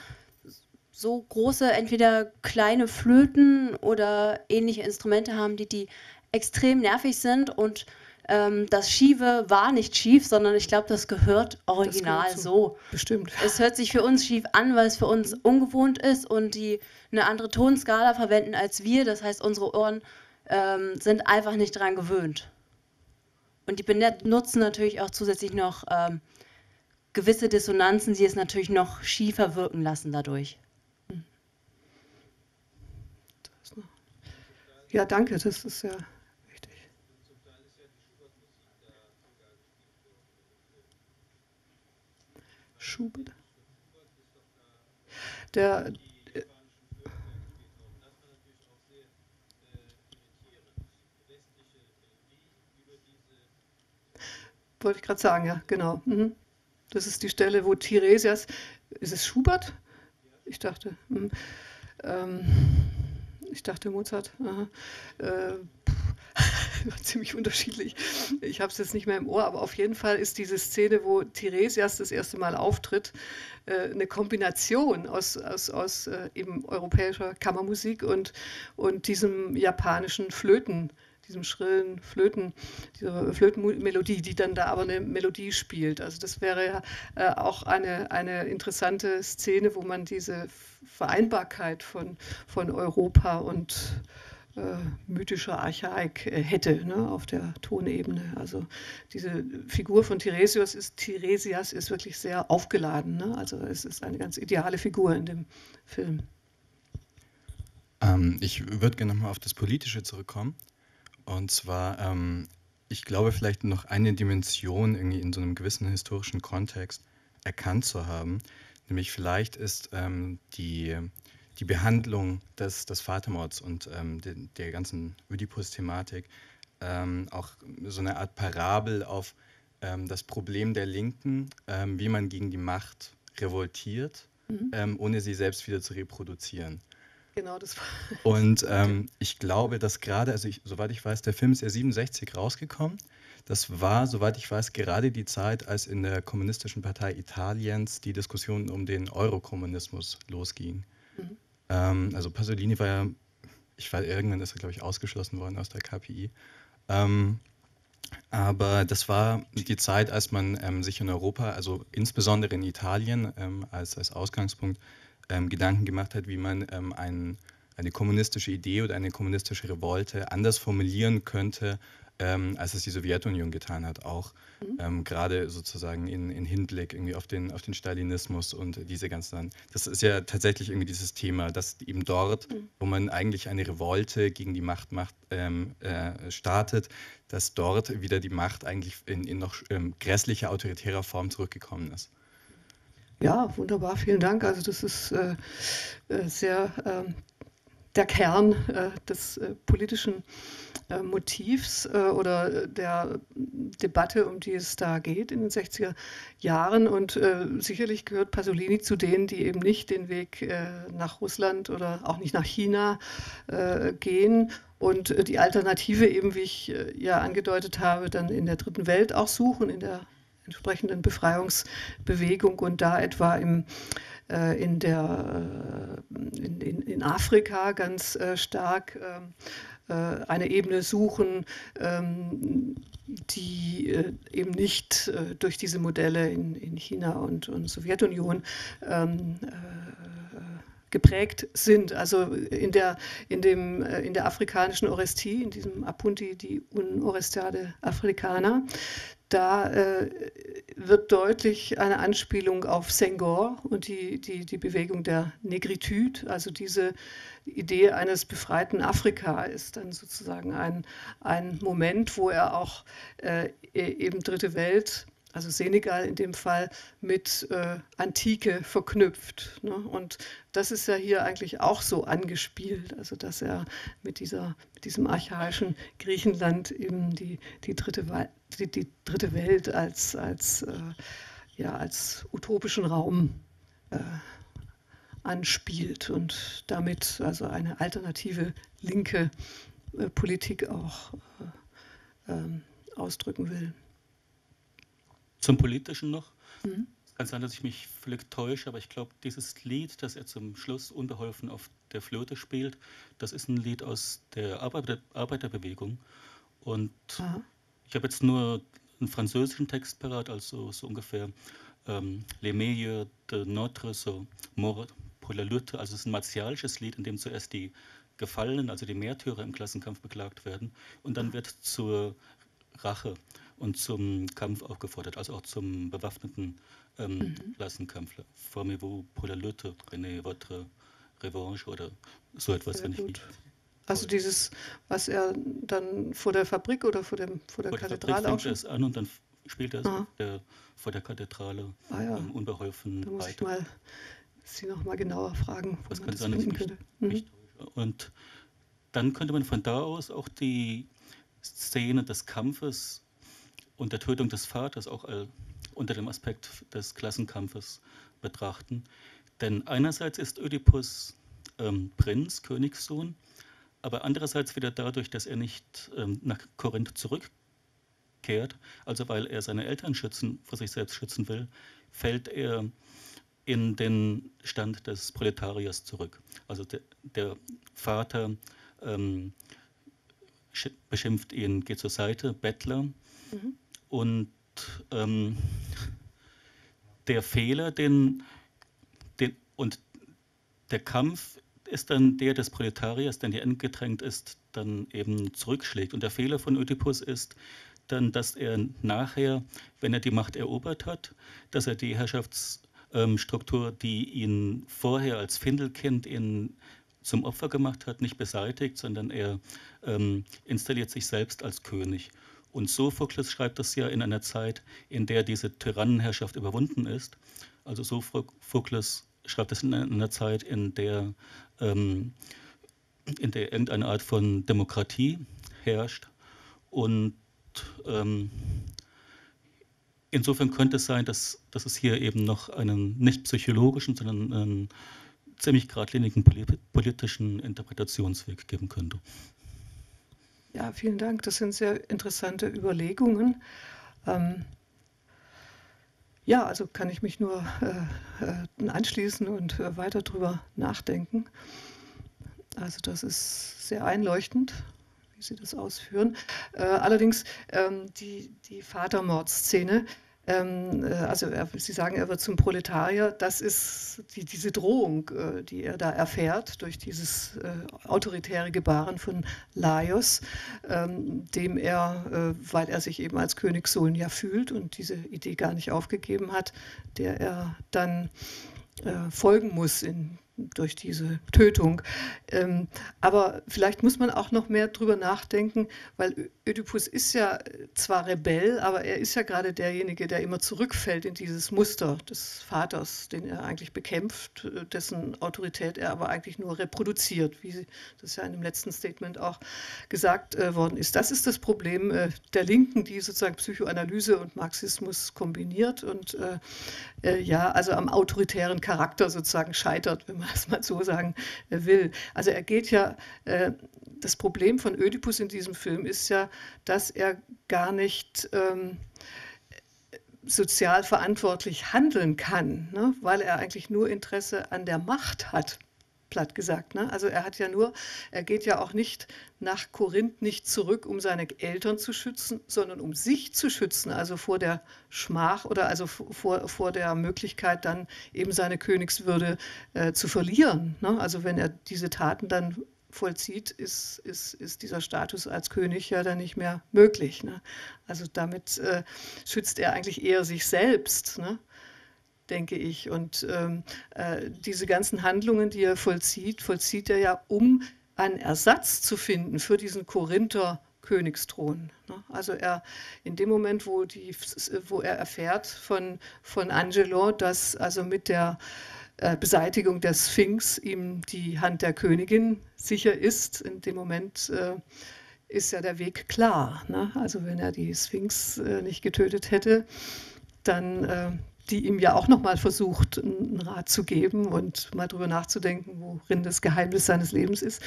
so große, entweder kleine Flöten oder ähnliche Instrumente haben, die, die extrem nervig sind, und ähm, das Schiefe war nicht schief, sondern ich glaube, das gehört original das gehört so. Bestimmt. Es hört sich für uns schief an, weil es für uns ungewohnt ist und die eine andere Tonskala verwenden als wir. Das heißt, unsere Ohren ähm, sind einfach nicht daran gewöhnt. Und die benutzen natürlich auch zusätzlich noch ähm, gewisse Dissonanzen, die es natürlich noch schiefer wirken lassen dadurch. Ja, danke, das ist ja... Schubert. der wollte ich gerade sagen, ja, genau. Mhm. Das ist die Stelle, wo Teiresias, ist es Schubert? Ich dachte, mh, ähm, ich dachte Mozart, aha, äh, pff, ziemlich unterschiedlich. Ich habe es jetzt nicht mehr im Ohr, aber auf jeden Fall ist diese Szene, wo Teiresias das erste Mal auftritt, äh, eine Kombination aus, aus, aus äh, eben europäischer Kammermusik und, und diesem japanischen Flöten. diesem schrillen Flöten, dieser Flötenmelodie, die dann da aber eine Melodie spielt. Also das wäre ja äh, auch eine, eine interessante Szene, wo man diese Vereinbarkeit von, von Europa und äh, mythischer Archaik äh, hätte, ne, auf der Tonebene. Also diese Figur von Teiresias ist, Teiresias ist wirklich sehr aufgeladen, ne? Also es ist eine ganz ideale Figur in dem Film. Ähm, ich würde gerne nochmal auf das Politische zurückkommen. Und zwar, ähm, ich glaube, vielleicht noch eine Dimension irgendwie in so einem gewissen historischen Kontext erkannt zu haben. Nämlich vielleicht ist ähm, die, die Behandlung des, des Vatermords und ähm, de, der ganzen Ödipus-Thematik ähm, auch so eine Art Parabel auf ähm, das Problem der Linken, ähm, wie man gegen die Macht revoltiert, mhm. ähm, ohne sie selbst wieder zu reproduzieren. Genau, das war und ähm, ich glaube, dass gerade, also ich, soweit ich weiß, der Film ist ja siebenundsechzig rausgekommen. Das war, soweit ich weiß, gerade die Zeit, als in der Kommunistischen Partei Italiens die Diskussion um den Eurokommunismus losging. Mhm. Ähm, also Pasolini war ja, ich weiß, irgendwann ist er, glaube ich, ausgeschlossen worden aus der K P I. Ähm, aber das war die Zeit, als man ähm, sich in Europa, also insbesondere in Italien, ähm, als, als Ausgangspunkt, Ähm, Gedanken gemacht hat, wie man ähm, ein, eine kommunistische Idee oder eine kommunistische Revolte anders formulieren könnte, ähm, als es die Sowjetunion getan hat, auch mhm. ähm, gerade sozusagen in, in Hinblick irgendwie auf den, auf den Stalinismus und diese ganzen. Das ist ja tatsächlich irgendwie dieses Thema, dass eben dort, mhm. wo man eigentlich eine Revolte gegen die Macht macht, ähm, äh, startet, dass dort wieder die Macht eigentlich in, in noch ähm, grässlicher, autoritärer Form zurückgekommen ist. Ja, wunderbar, vielen Dank. Also das ist äh, sehr äh, der Kern äh, des äh, politischen äh, Motivs äh, oder der Debatte, um die es da geht in den sechziger Jahren. Und äh, sicherlich gehört Pasolini zu denen, die eben nicht den Weg äh, nach Russland oder auch nicht nach China äh, gehen. Und äh, die Alternative eben, wie ich äh, ja angedeutet habe, dann in der dritten Welt auch suchen, in der entsprechenden Befreiungsbewegung und da etwa im, äh, in, der, äh, in, in, in Afrika ganz äh, stark äh, eine Ebene suchen, äh, die äh, eben nicht äh, durch diese Modelle in, in China und, und Sowjetunion äh, äh, geprägt sind. Also in der, in dem, in der afrikanischen Orestie, in diesem Apunti, die Un'Orestiade Africana, da äh, wird deutlich eine Anspielung auf Senghor und die, die, die Bewegung der Negritude, also diese Idee eines befreiten Afrika ist dann sozusagen ein, ein Moment, wo er auch äh, eben Dritte Welt, also Senegal in dem Fall, mit äh, Antike verknüpft, ne? Und das ist ja hier eigentlich auch so angespielt, also dass er mit, dieser, mit diesem archaischen Griechenland eben die, die, dritte, die, die dritte Welt als, als, äh, ja, als utopischen Raum äh, anspielt und damit also eine alternative linke äh, Politik auch äh, äh, ausdrücken will. Zum Politischen noch. Mhm. Es kann sein, dass ich mich völlig täusche, aber ich glaube, dieses Lied, das er zum Schluss unbeholfen auf der Flöte spielt, das ist ein Lied aus der Arbeiter Arbeiterbewegung. Und aha. Ich habe jetzt nur einen französischen Text parat, also so ungefähr ähm, Les meilleurs de notre so mort pour la lutte. Also es ist ein martialisches Lied, in dem zuerst die Gefallenen, also die Märtyrer im Klassenkampf beklagt werden. Und dann wird zur Rache und zum Kampf aufgefordert, also auch zum bewaffneten ähm, mhm. Klassenkampf. Formez-vous pour la lutte, prenez votre revanche oder so etwas. Wenn ich nicht also dieses, was er dann vor der Fabrik oder vor, dem, vor der vor Kathedrale der auch schon... Fängt er es an und dann spielt er es der, vor der Kathedrale ah, ja. ähm, unbeholfen weiter. Da muss ich mal Sie noch mal genauer fragen, wo das man das sein, finden könnte. Mhm. Und dann könnte man von da aus auch die Szene des Kampfes und der Tötung des Vaters auch all unter dem Aspekt des Klassenkampfes betrachten. Denn einerseits ist Ödipus ähm, Prinz, Königssohn, aber andererseits wieder dadurch, dass er nicht ähm, nach Korinth zurückkehrt, also weil er seine Eltern schützen, vor sich selbst schützen will, fällt er in den Stand des Proletariers zurück. Also de, der Vater ähm, beschimpft ihn, geht zur Seite, Bettler. Mhm. Und ähm, der Fehler, den, den, und der Kampf ist dann der des Proletariers, der in die Enge gedrängt ist, dann eben zurückschlägt. Und der Fehler von Ödipus ist dann, dass er nachher, wenn er die Macht erobert hat, dass er die Herrschaftsstruktur, ähm, die ihn vorher als Findelkind in, zum Opfer gemacht hat, nicht beseitigt, sondern er ähm, installiert sich selbst als König. Und Sophokles schreibt das ja in einer Zeit, in der diese Tyrannenherrschaft überwunden ist. Also Sophokles schreibt das in einer Zeit, in der, ähm, in der irgendeine Art von Demokratie herrscht. Und ähm, insofern könnte es sein, dass, dass es hier eben noch einen nicht psychologischen, sondern einen ziemlich geradlinigen politischen Interpretationsweg geben könnte. Ja, vielen Dank. Das sind sehr interessante Überlegungen. Ähm, ja, also kann ich mich nur äh, anschließen und äh, weiter drüber nachdenken. Also das ist sehr einleuchtend, wie Sie das ausführen. Äh, allerdings ähm, die, die Vatermordszene, ähm, äh, also er, Sie sagen, er wird zum Proletarier, das ist die, diese Drohung, äh, die er da erfährt durch dieses äh, autoritäre Gebaren von Laios, ähm, dem er, äh, weil er sich eben als Königssohn ja fühlt und diese Idee gar nicht aufgegeben hat, der er dann äh, folgen muss in durch diese Tötung. Ähm, aber vielleicht muss man auch noch mehr drüber nachdenken, weil Ödipus ist ja zwar Rebell, aber er ist ja gerade derjenige, der immer zurückfällt in dieses Muster des Vaters, den er eigentlich bekämpft, dessen Autorität er aber eigentlich nur reproduziert, wie das ja in dem letzten Statement auch gesagt äh, worden ist. Das ist das Problem äh, der Linken, die sozusagen Psychoanalyse und Marxismus kombiniert und äh, äh, ja, also am autoritären Charakter sozusagen scheitert, wenn man das mal so sagen will. Also er geht ja, äh, das Problem von Ödipus in diesem Film ist ja, dass er gar nicht ähm, sozial verantwortlich handeln kann, ne? Weil er eigentlich nur Interesse an der Macht hat, platt gesagt. Ne? Also er hat ja nur, er geht ja auch nicht nach Korinth nicht zurück, um seine Eltern zu schützen, sondern um sich zu schützen, also vor der Schmach oder also vor, vor der Möglichkeit, dann eben seine Königswürde äh, zu verlieren. Ne? Also wenn er diese Taten dann vollzieht, ist, ist, ist dieser Status als König ja dann nicht mehr möglich. Ne? Also damit äh, schützt er eigentlich eher sich selbst, ne? Denke ich. Und ähm, äh, diese ganzen Handlungen, die er vollzieht, vollzieht er ja, um einen Ersatz zu finden für diesen Korinther Königsthron. Ne? Also er, in dem Moment, wo, die, wo er erfährt von, von Angelo, dass also mit der Beseitigung der Sphinx ihm die Hand der Königin sicher ist. In dem Moment äh, ist ja der Weg klar. Ne? Also wenn er die Sphinx äh, nicht getötet hätte, dann äh, die ihm ja auch nochmal versucht, einen Rat zu geben und mal drüber nachzudenken, worin das Geheimnis seines Lebens ist.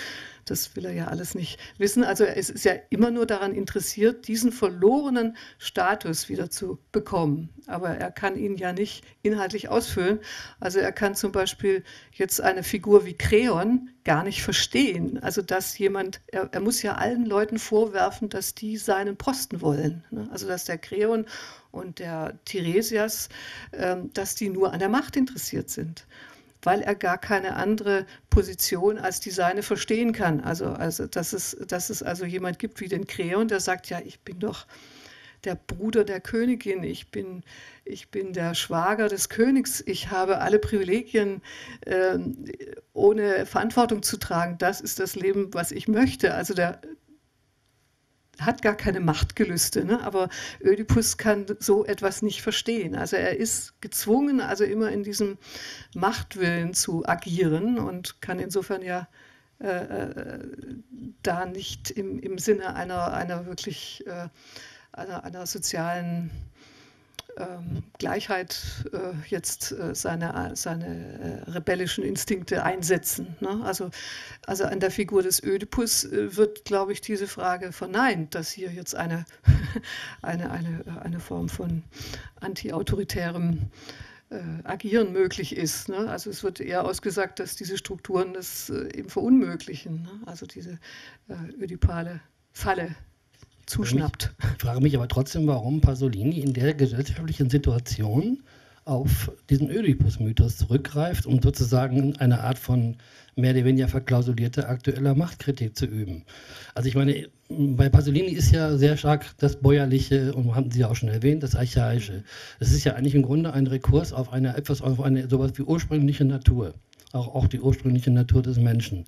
Das will er ja alles nicht wissen. Also er ist ja immer nur daran interessiert, diesen verlorenen Status wieder zu bekommen. Aber er kann ihn ja nicht inhaltlich ausfüllen. Also er kann zum Beispiel jetzt eine Figur wie Kreon gar nicht verstehen. Also dass jemand, er, er muss ja allen Leuten vorwerfen, dass die seinen Posten wollen. Also dass der Kreon und der Teiresias, dass die nur an der Macht interessiert sind, weil er gar keine andere Position als die seine verstehen kann. Also, also dass, es, dass es also jemand gibt wie den Kreon, der sagt, ja, ich bin doch der Bruder der Königin, ich bin, ich bin der Schwager des Königs, ich habe alle Privilegien, äh, ohne Verantwortung zu tragen. Das ist das Leben, was ich möchte. Also der hat gar keine Machtgelüste, ne? Aber Ödipus kann so etwas nicht verstehen. Also er ist gezwungen, also immer in diesem Machtwillen zu agieren und kann insofern ja äh, da nicht im, im Sinne einer, einer wirklich äh, einer, einer sozialen Ähm, Gleichheit äh, jetzt äh, seine, seine äh, rebellischen Instinkte einsetzen. Ne? Also, also an der Figur des Ödipus äh, wird, glaube ich, diese Frage verneint, dass hier jetzt eine, eine, eine, eine Form von antiautoritärem äh, Agieren möglich ist. Ne? Also es wird eher ausgesagt, dass diese Strukturen das äh, eben verunmöglichen, ne? Also diese äh, ödipale Falle zuschnappt. Ich frage mich aber trotzdem, warum Pasolini in der gesellschaftlichen Situation auf diesen Ödipus-Mythos zurückgreift, um sozusagen eine Art von mehr oder weniger verklausulierte aktueller Machtkritik zu üben. Also ich meine, bei Pasolini ist ja sehr stark das Bäuerliche, und haben Sie ja auch schon erwähnt, das Archaische. Es ist ja eigentlich im Grunde ein Rekurs auf eine etwas auf eine sowas wie ursprüngliche Natur. Auch, auch die ursprüngliche Natur des Menschen.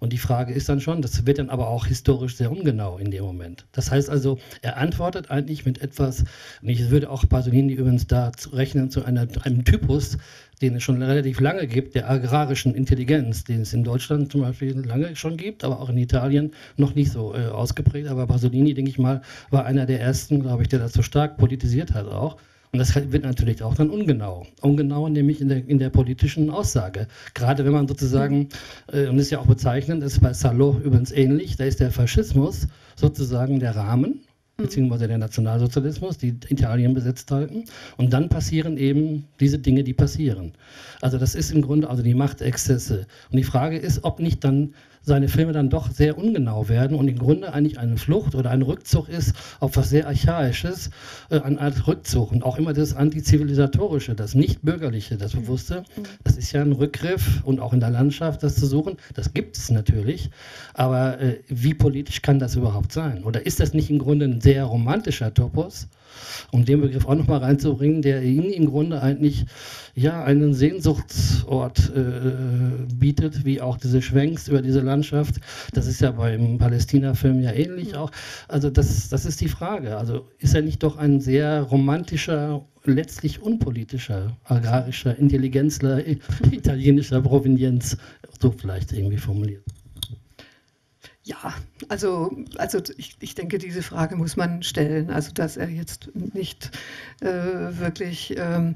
Und die Frage ist dann schon, das wird dann aber auch historisch sehr ungenau in dem Moment. Das heißt also, er antwortet eigentlich mit etwas, und ich würde auch Pasolini übrigens da rechnen, zu einer, einem Typus, den es schon relativ lange gibt, der agrarischen Intelligenz, den es in Deutschland zum Beispiel lange schon gibt, aber auch in Italien noch nicht so äh, ausgeprägt. Aber Pasolini, denke ich mal, war einer der ersten, glaube ich, der das so stark politisiert hat auch. Und das wird natürlich auch dann ungenau. Ungenau nämlich in der, in der politischen Aussage. Gerade wenn man sozusagen, äh, und das ist ja auch bezeichnend, das ist bei Salo übrigens ähnlich, da ist der Faschismus sozusagen der Rahmen, beziehungsweise der Nationalsozialismus, die Italien besetzt halten. Und dann passieren eben diese Dinge, die passieren. Also das ist im Grunde also die Machtexzesse. Und die Frage ist, ob nicht dann seine Filme dann doch sehr ungenau werden und im Grunde eigentlich eine Flucht oder ein Rückzug ist auf was sehr Archaisches, äh, eine Art Rückzug. Und auch immer das Antizivilisatorische, das Nichtbürgerliche, das Bewusste, das ist ja ein Rückgriff, und auch in der Landschaft das zu suchen, das gibt es natürlich, aber äh, wie politisch kann das überhaupt sein? Oder ist das nicht im Grunde ein sehr romantischer Topos, um den Begriff auch nochmal reinzubringen, der Ihnen im Grunde eigentlich ja einen Sehnsuchtsort äh, bietet, wie auch diese Schwenks über diese Landschaft. Das ist ja beim Palästina-Film ja ähnlich auch. Also das, das ist die Frage. Also ist er nicht doch ein sehr romantischer, letztlich unpolitischer, agrarischer, intelligenzler, italienischer Provenienz, so vielleicht irgendwie formuliert? Ja, also, also ich, ich denke, diese Frage muss man stellen, also dass er jetzt nicht äh, wirklich ähm,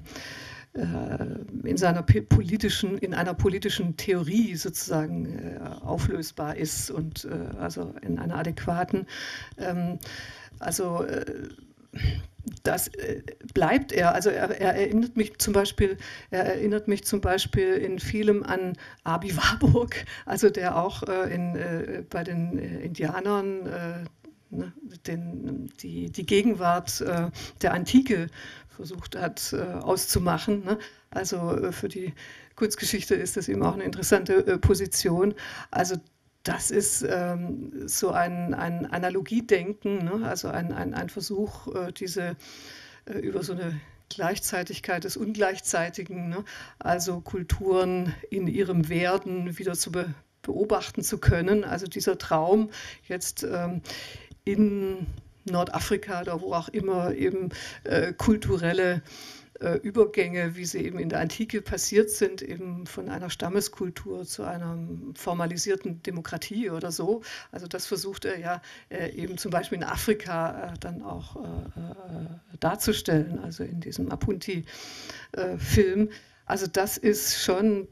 äh, in seiner politischen, in einer politischen Theorie sozusagen äh, auflösbar ist und äh, also in einer adäquaten, ähm, also äh, das äh, bleibt er. Also er, er erinnert mich zum Beispiel, er erinnert mich zum Beispiel in vielem an Abi Warburg, also der auch äh, in, äh, bei den äh, Indianern äh, ne, den, die, die Gegenwart äh, der Antike versucht hat äh, auszumachen. Ne? Also äh, für die Kunstgeschichte ist das eben auch eine interessante äh, Position. Also das ist ähm, so ein, ein Analogiedenken, ne? Also ein, ein, ein Versuch, äh, diese äh, über so eine Gleichzeitigkeit des Ungleichzeitigen, ne? Also Kulturen in ihrem Werden wieder zu be- beobachten zu können. Also dieser Traum jetzt ähm, in Nordafrika oder wo auch immer eben äh, kulturelle Übergänge, wie sie eben in der Antike passiert sind, eben von einer Stammeskultur zu einer formalisierten Demokratie oder so. Also das versucht er ja eben zum Beispiel in Afrika dann auch darzustellen, also in diesem Apunti-Film. Also das ist schon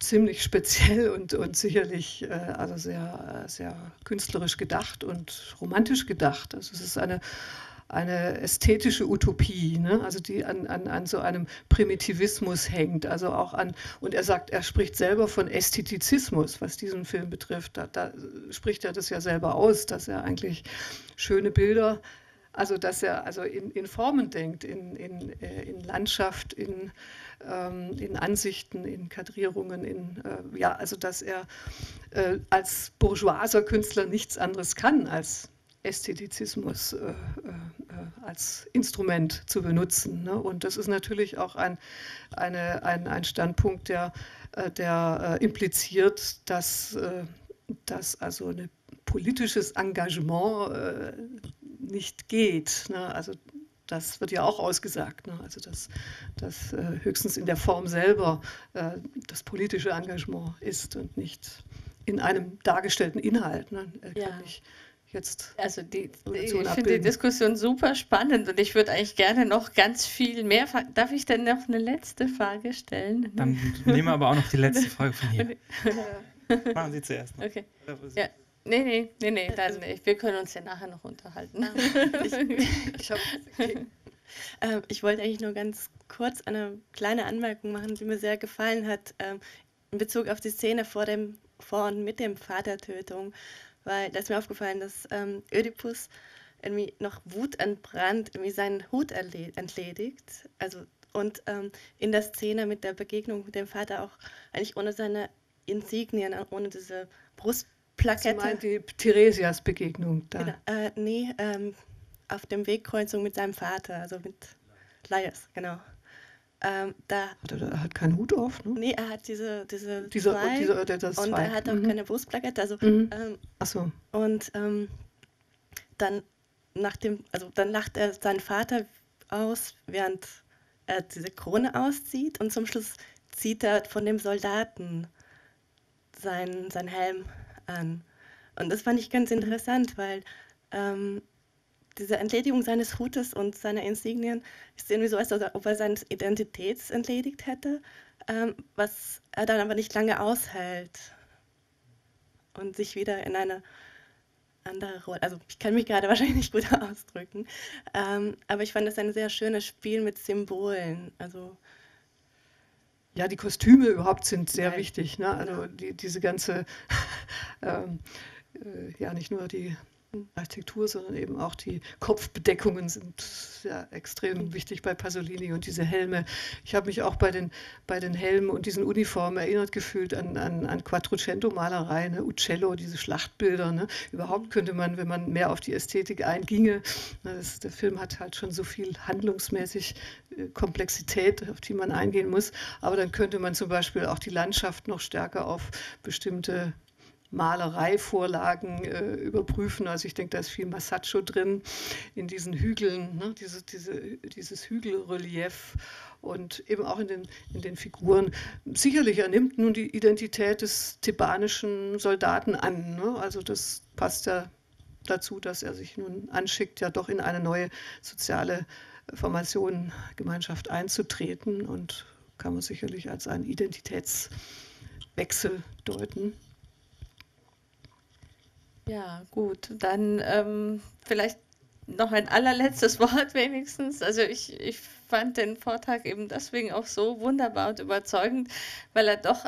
ziemlich speziell und, und sicherlich also sehr, sehr künstlerisch gedacht und romantisch gedacht. Also es ist eine eine ästhetische Utopie, ne? Also die an, an, an so einem Primitivismus hängt, also auch an, und er sagt, er spricht selber von Ästhetizismus, was diesen Film betrifft, da, da spricht er das ja selber aus, dass er eigentlich schöne Bilder, also dass er also in, in Formen denkt, in, in, in Landschaft, in, ähm, in Ansichten, in Kadrierungen, in, äh, ja, also dass er äh, als bourgeoiser Künstler nichts anderes kann, als Ästhetizismus äh, äh, als Instrument zu benutzen. Ne? Und das ist natürlich auch ein, eine, ein, ein Standpunkt, der, der äh, impliziert, dass, äh, dass also eine politisches Engagement äh, nicht geht. Ne? Also das wird ja auch ausgesagt, ne? Also dass das äh, höchstens in der Form selber äh, das politische Engagement ist und nicht in einem dargestellten Inhalt. Ne? Äh, ja. Jetzt also die, ich finde die Diskussion super spannend und ich würde eigentlich gerne noch ganz viel mehr fragen. Darf ich denn noch eine letzte Frage stellen? Dann nehmen wir aber auch noch die letzte Frage von hier. Machen Sie zuerst noch. Okay. Ja. Nee, nee, nee, nee, dann, wir können uns ja nachher noch unterhalten. Ich, ich, hoffe, okay. äh, ich wollte eigentlich nur ganz kurz eine kleine Anmerkung machen, die mir sehr gefallen hat, äh, in Bezug auf die Szene vor, dem, vor und mit dem Vatertötung. Weil da ist mir aufgefallen, dass ähm, Ödipus irgendwie noch wutentbrannt irgendwie seinen Hut entledigt. Also, und ähm, in der Szene mit der Begegnung mit dem Vater auch eigentlich ohne seine Insignien, ohne diese Brustplakette. Sie meint die Teiresias-Begegnung da? Genau, äh, nee, ähm, auf dem Wegkreuzung mit seinem Vater, also mit Laios, genau. Ähm, da hat er, er hat keinen Hut auf, ne? Nee, er hat diese, diese dieser, zwei, dieser, der, das und zwei. Er hat auch mhm. keine Brustplakette. Also, mhm. ähm, Ach so. Und ähm, dann, nach dem, also, dann lacht er seinen Vater aus, während er diese Krone auszieht. Und zum Schluss zieht er von dem Soldaten seinen, seinen Helm an. Und das fand ich ganz interessant, weil ähm, diese Entledigung seines Hutes und seiner Insignien ist irgendwie so, als ob er seine Identität entledigt hätte, ähm, was er dann aber nicht lange aushält und sich wieder in eine andere Rolle, also ich kann mich gerade wahrscheinlich nicht gut ausdrücken, ähm, aber ich fand das ein sehr schönes Spiel mit Symbolen, also ja, die Kostüme überhaupt sind sehr ja, wichtig, ne? Also die, diese ganze, ähm, äh, ja nicht nur die Architektur, sondern eben auch die Kopfbedeckungen sind ja extrem wichtig bei Pasolini und diese Helme. Ich habe mich auch bei den, bei den Helmen und diesen Uniformen erinnert gefühlt an, an, an Quattrocento-Malereien, ne? Uccello, diese Schlachtbilder. Ne? Überhaupt könnte man, wenn man mehr auf die Ästhetik einginge, ne? Das, der Film hat halt schon so viel handlungsmäßig äh, Komplexität, auf die man eingehen muss, aber dann könnte man zum Beispiel auch die Landschaft noch stärker auf bestimmte Malereivorlagen äh, überprüfen. Also ich denke, da ist viel Masaccio drin in diesen Hügeln, ne? Diese, diese, dieses Hügelrelief und eben auch in den, in den Figuren. Sicherlich, er nimmt nun die Identität des thebanischen Soldaten an. Ne? Also das passt ja dazu, dass er sich nun anschickt, ja doch in eine neue soziale Formation, Gemeinschaft einzutreten und kann man sicherlich als einen Identitätswechsel deuten. Ja, gut, dann ähm, vielleicht noch ein allerletztes Wort wenigstens. Also ich, ich fand den Vortrag eben deswegen auch so wunderbar und überzeugend, weil er doch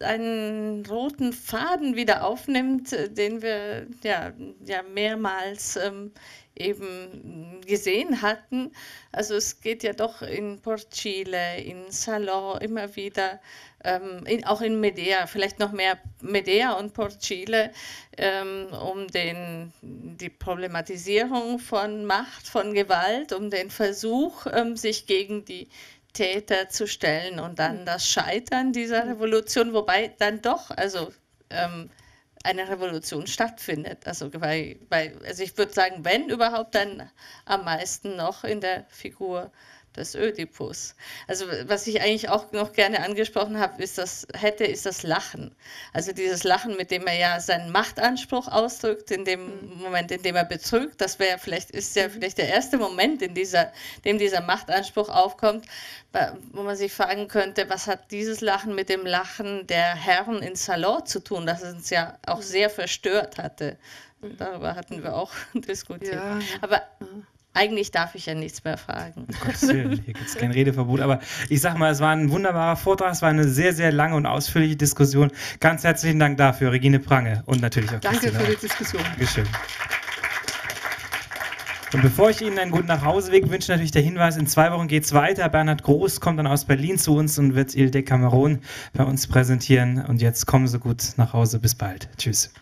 einen roten Faden wieder aufnimmt, den wir ja, ja mehrmals ähm, eben gesehen hatten. Also es geht ja doch in Porcile, in Salò immer wieder, ähm, in, auch in Medea, vielleicht noch mehr Medea und Porcile, ähm, um den, die Problematisierung von Macht, von Gewalt, um den Versuch, ähm, sich gegen die Täter zu stellen und dann das Scheitern dieser Revolution, wobei dann doch, also ähm, eine Revolution stattfindet. Also, weil, weil, also ich würde sagen, wenn überhaupt, dann am meisten noch in der Figur des Ödipus. Also was ich eigentlich auch noch gerne angesprochen habe, ist das, hätte, ist das Lachen. Also dieses Lachen, mit dem er ja seinen Machtanspruch ausdrückt, in dem mhm. Moment, in dem er betrügt, das wäre vielleicht, ist ja mhm. vielleicht der erste Moment, in dieser, dem dieser Machtanspruch aufkommt, wo man sich fragen könnte, was hat dieses Lachen mit dem Lachen der Herren in Salon zu tun, das uns ja auch mhm. sehr verstört hatte. Mhm. Darüber hatten wir auch diskutiert. Ja. Aber mhm. eigentlich darf ich ja nichts mehr fragen. Um Gottes Willen, hier gibt es kein Redeverbot. Aber ich sag mal, es war ein wunderbarer Vortrag, es war eine sehr, sehr lange und ausführliche Diskussion. Ganz herzlichen Dank dafür, Regine Prange und natürlich auch Christine. Danke für die Diskussion. Dankeschön. Und bevor ich Ihnen einen guten Nachhauseweg wünsche, natürlich der Hinweis, in zwei Wochen geht es weiter. Bernhard Groß kommt dann aus Berlin zu uns und wird Ilde Cameron bei uns präsentieren. Und jetzt kommen Sie gut nach Hause. Bis bald. Tschüss.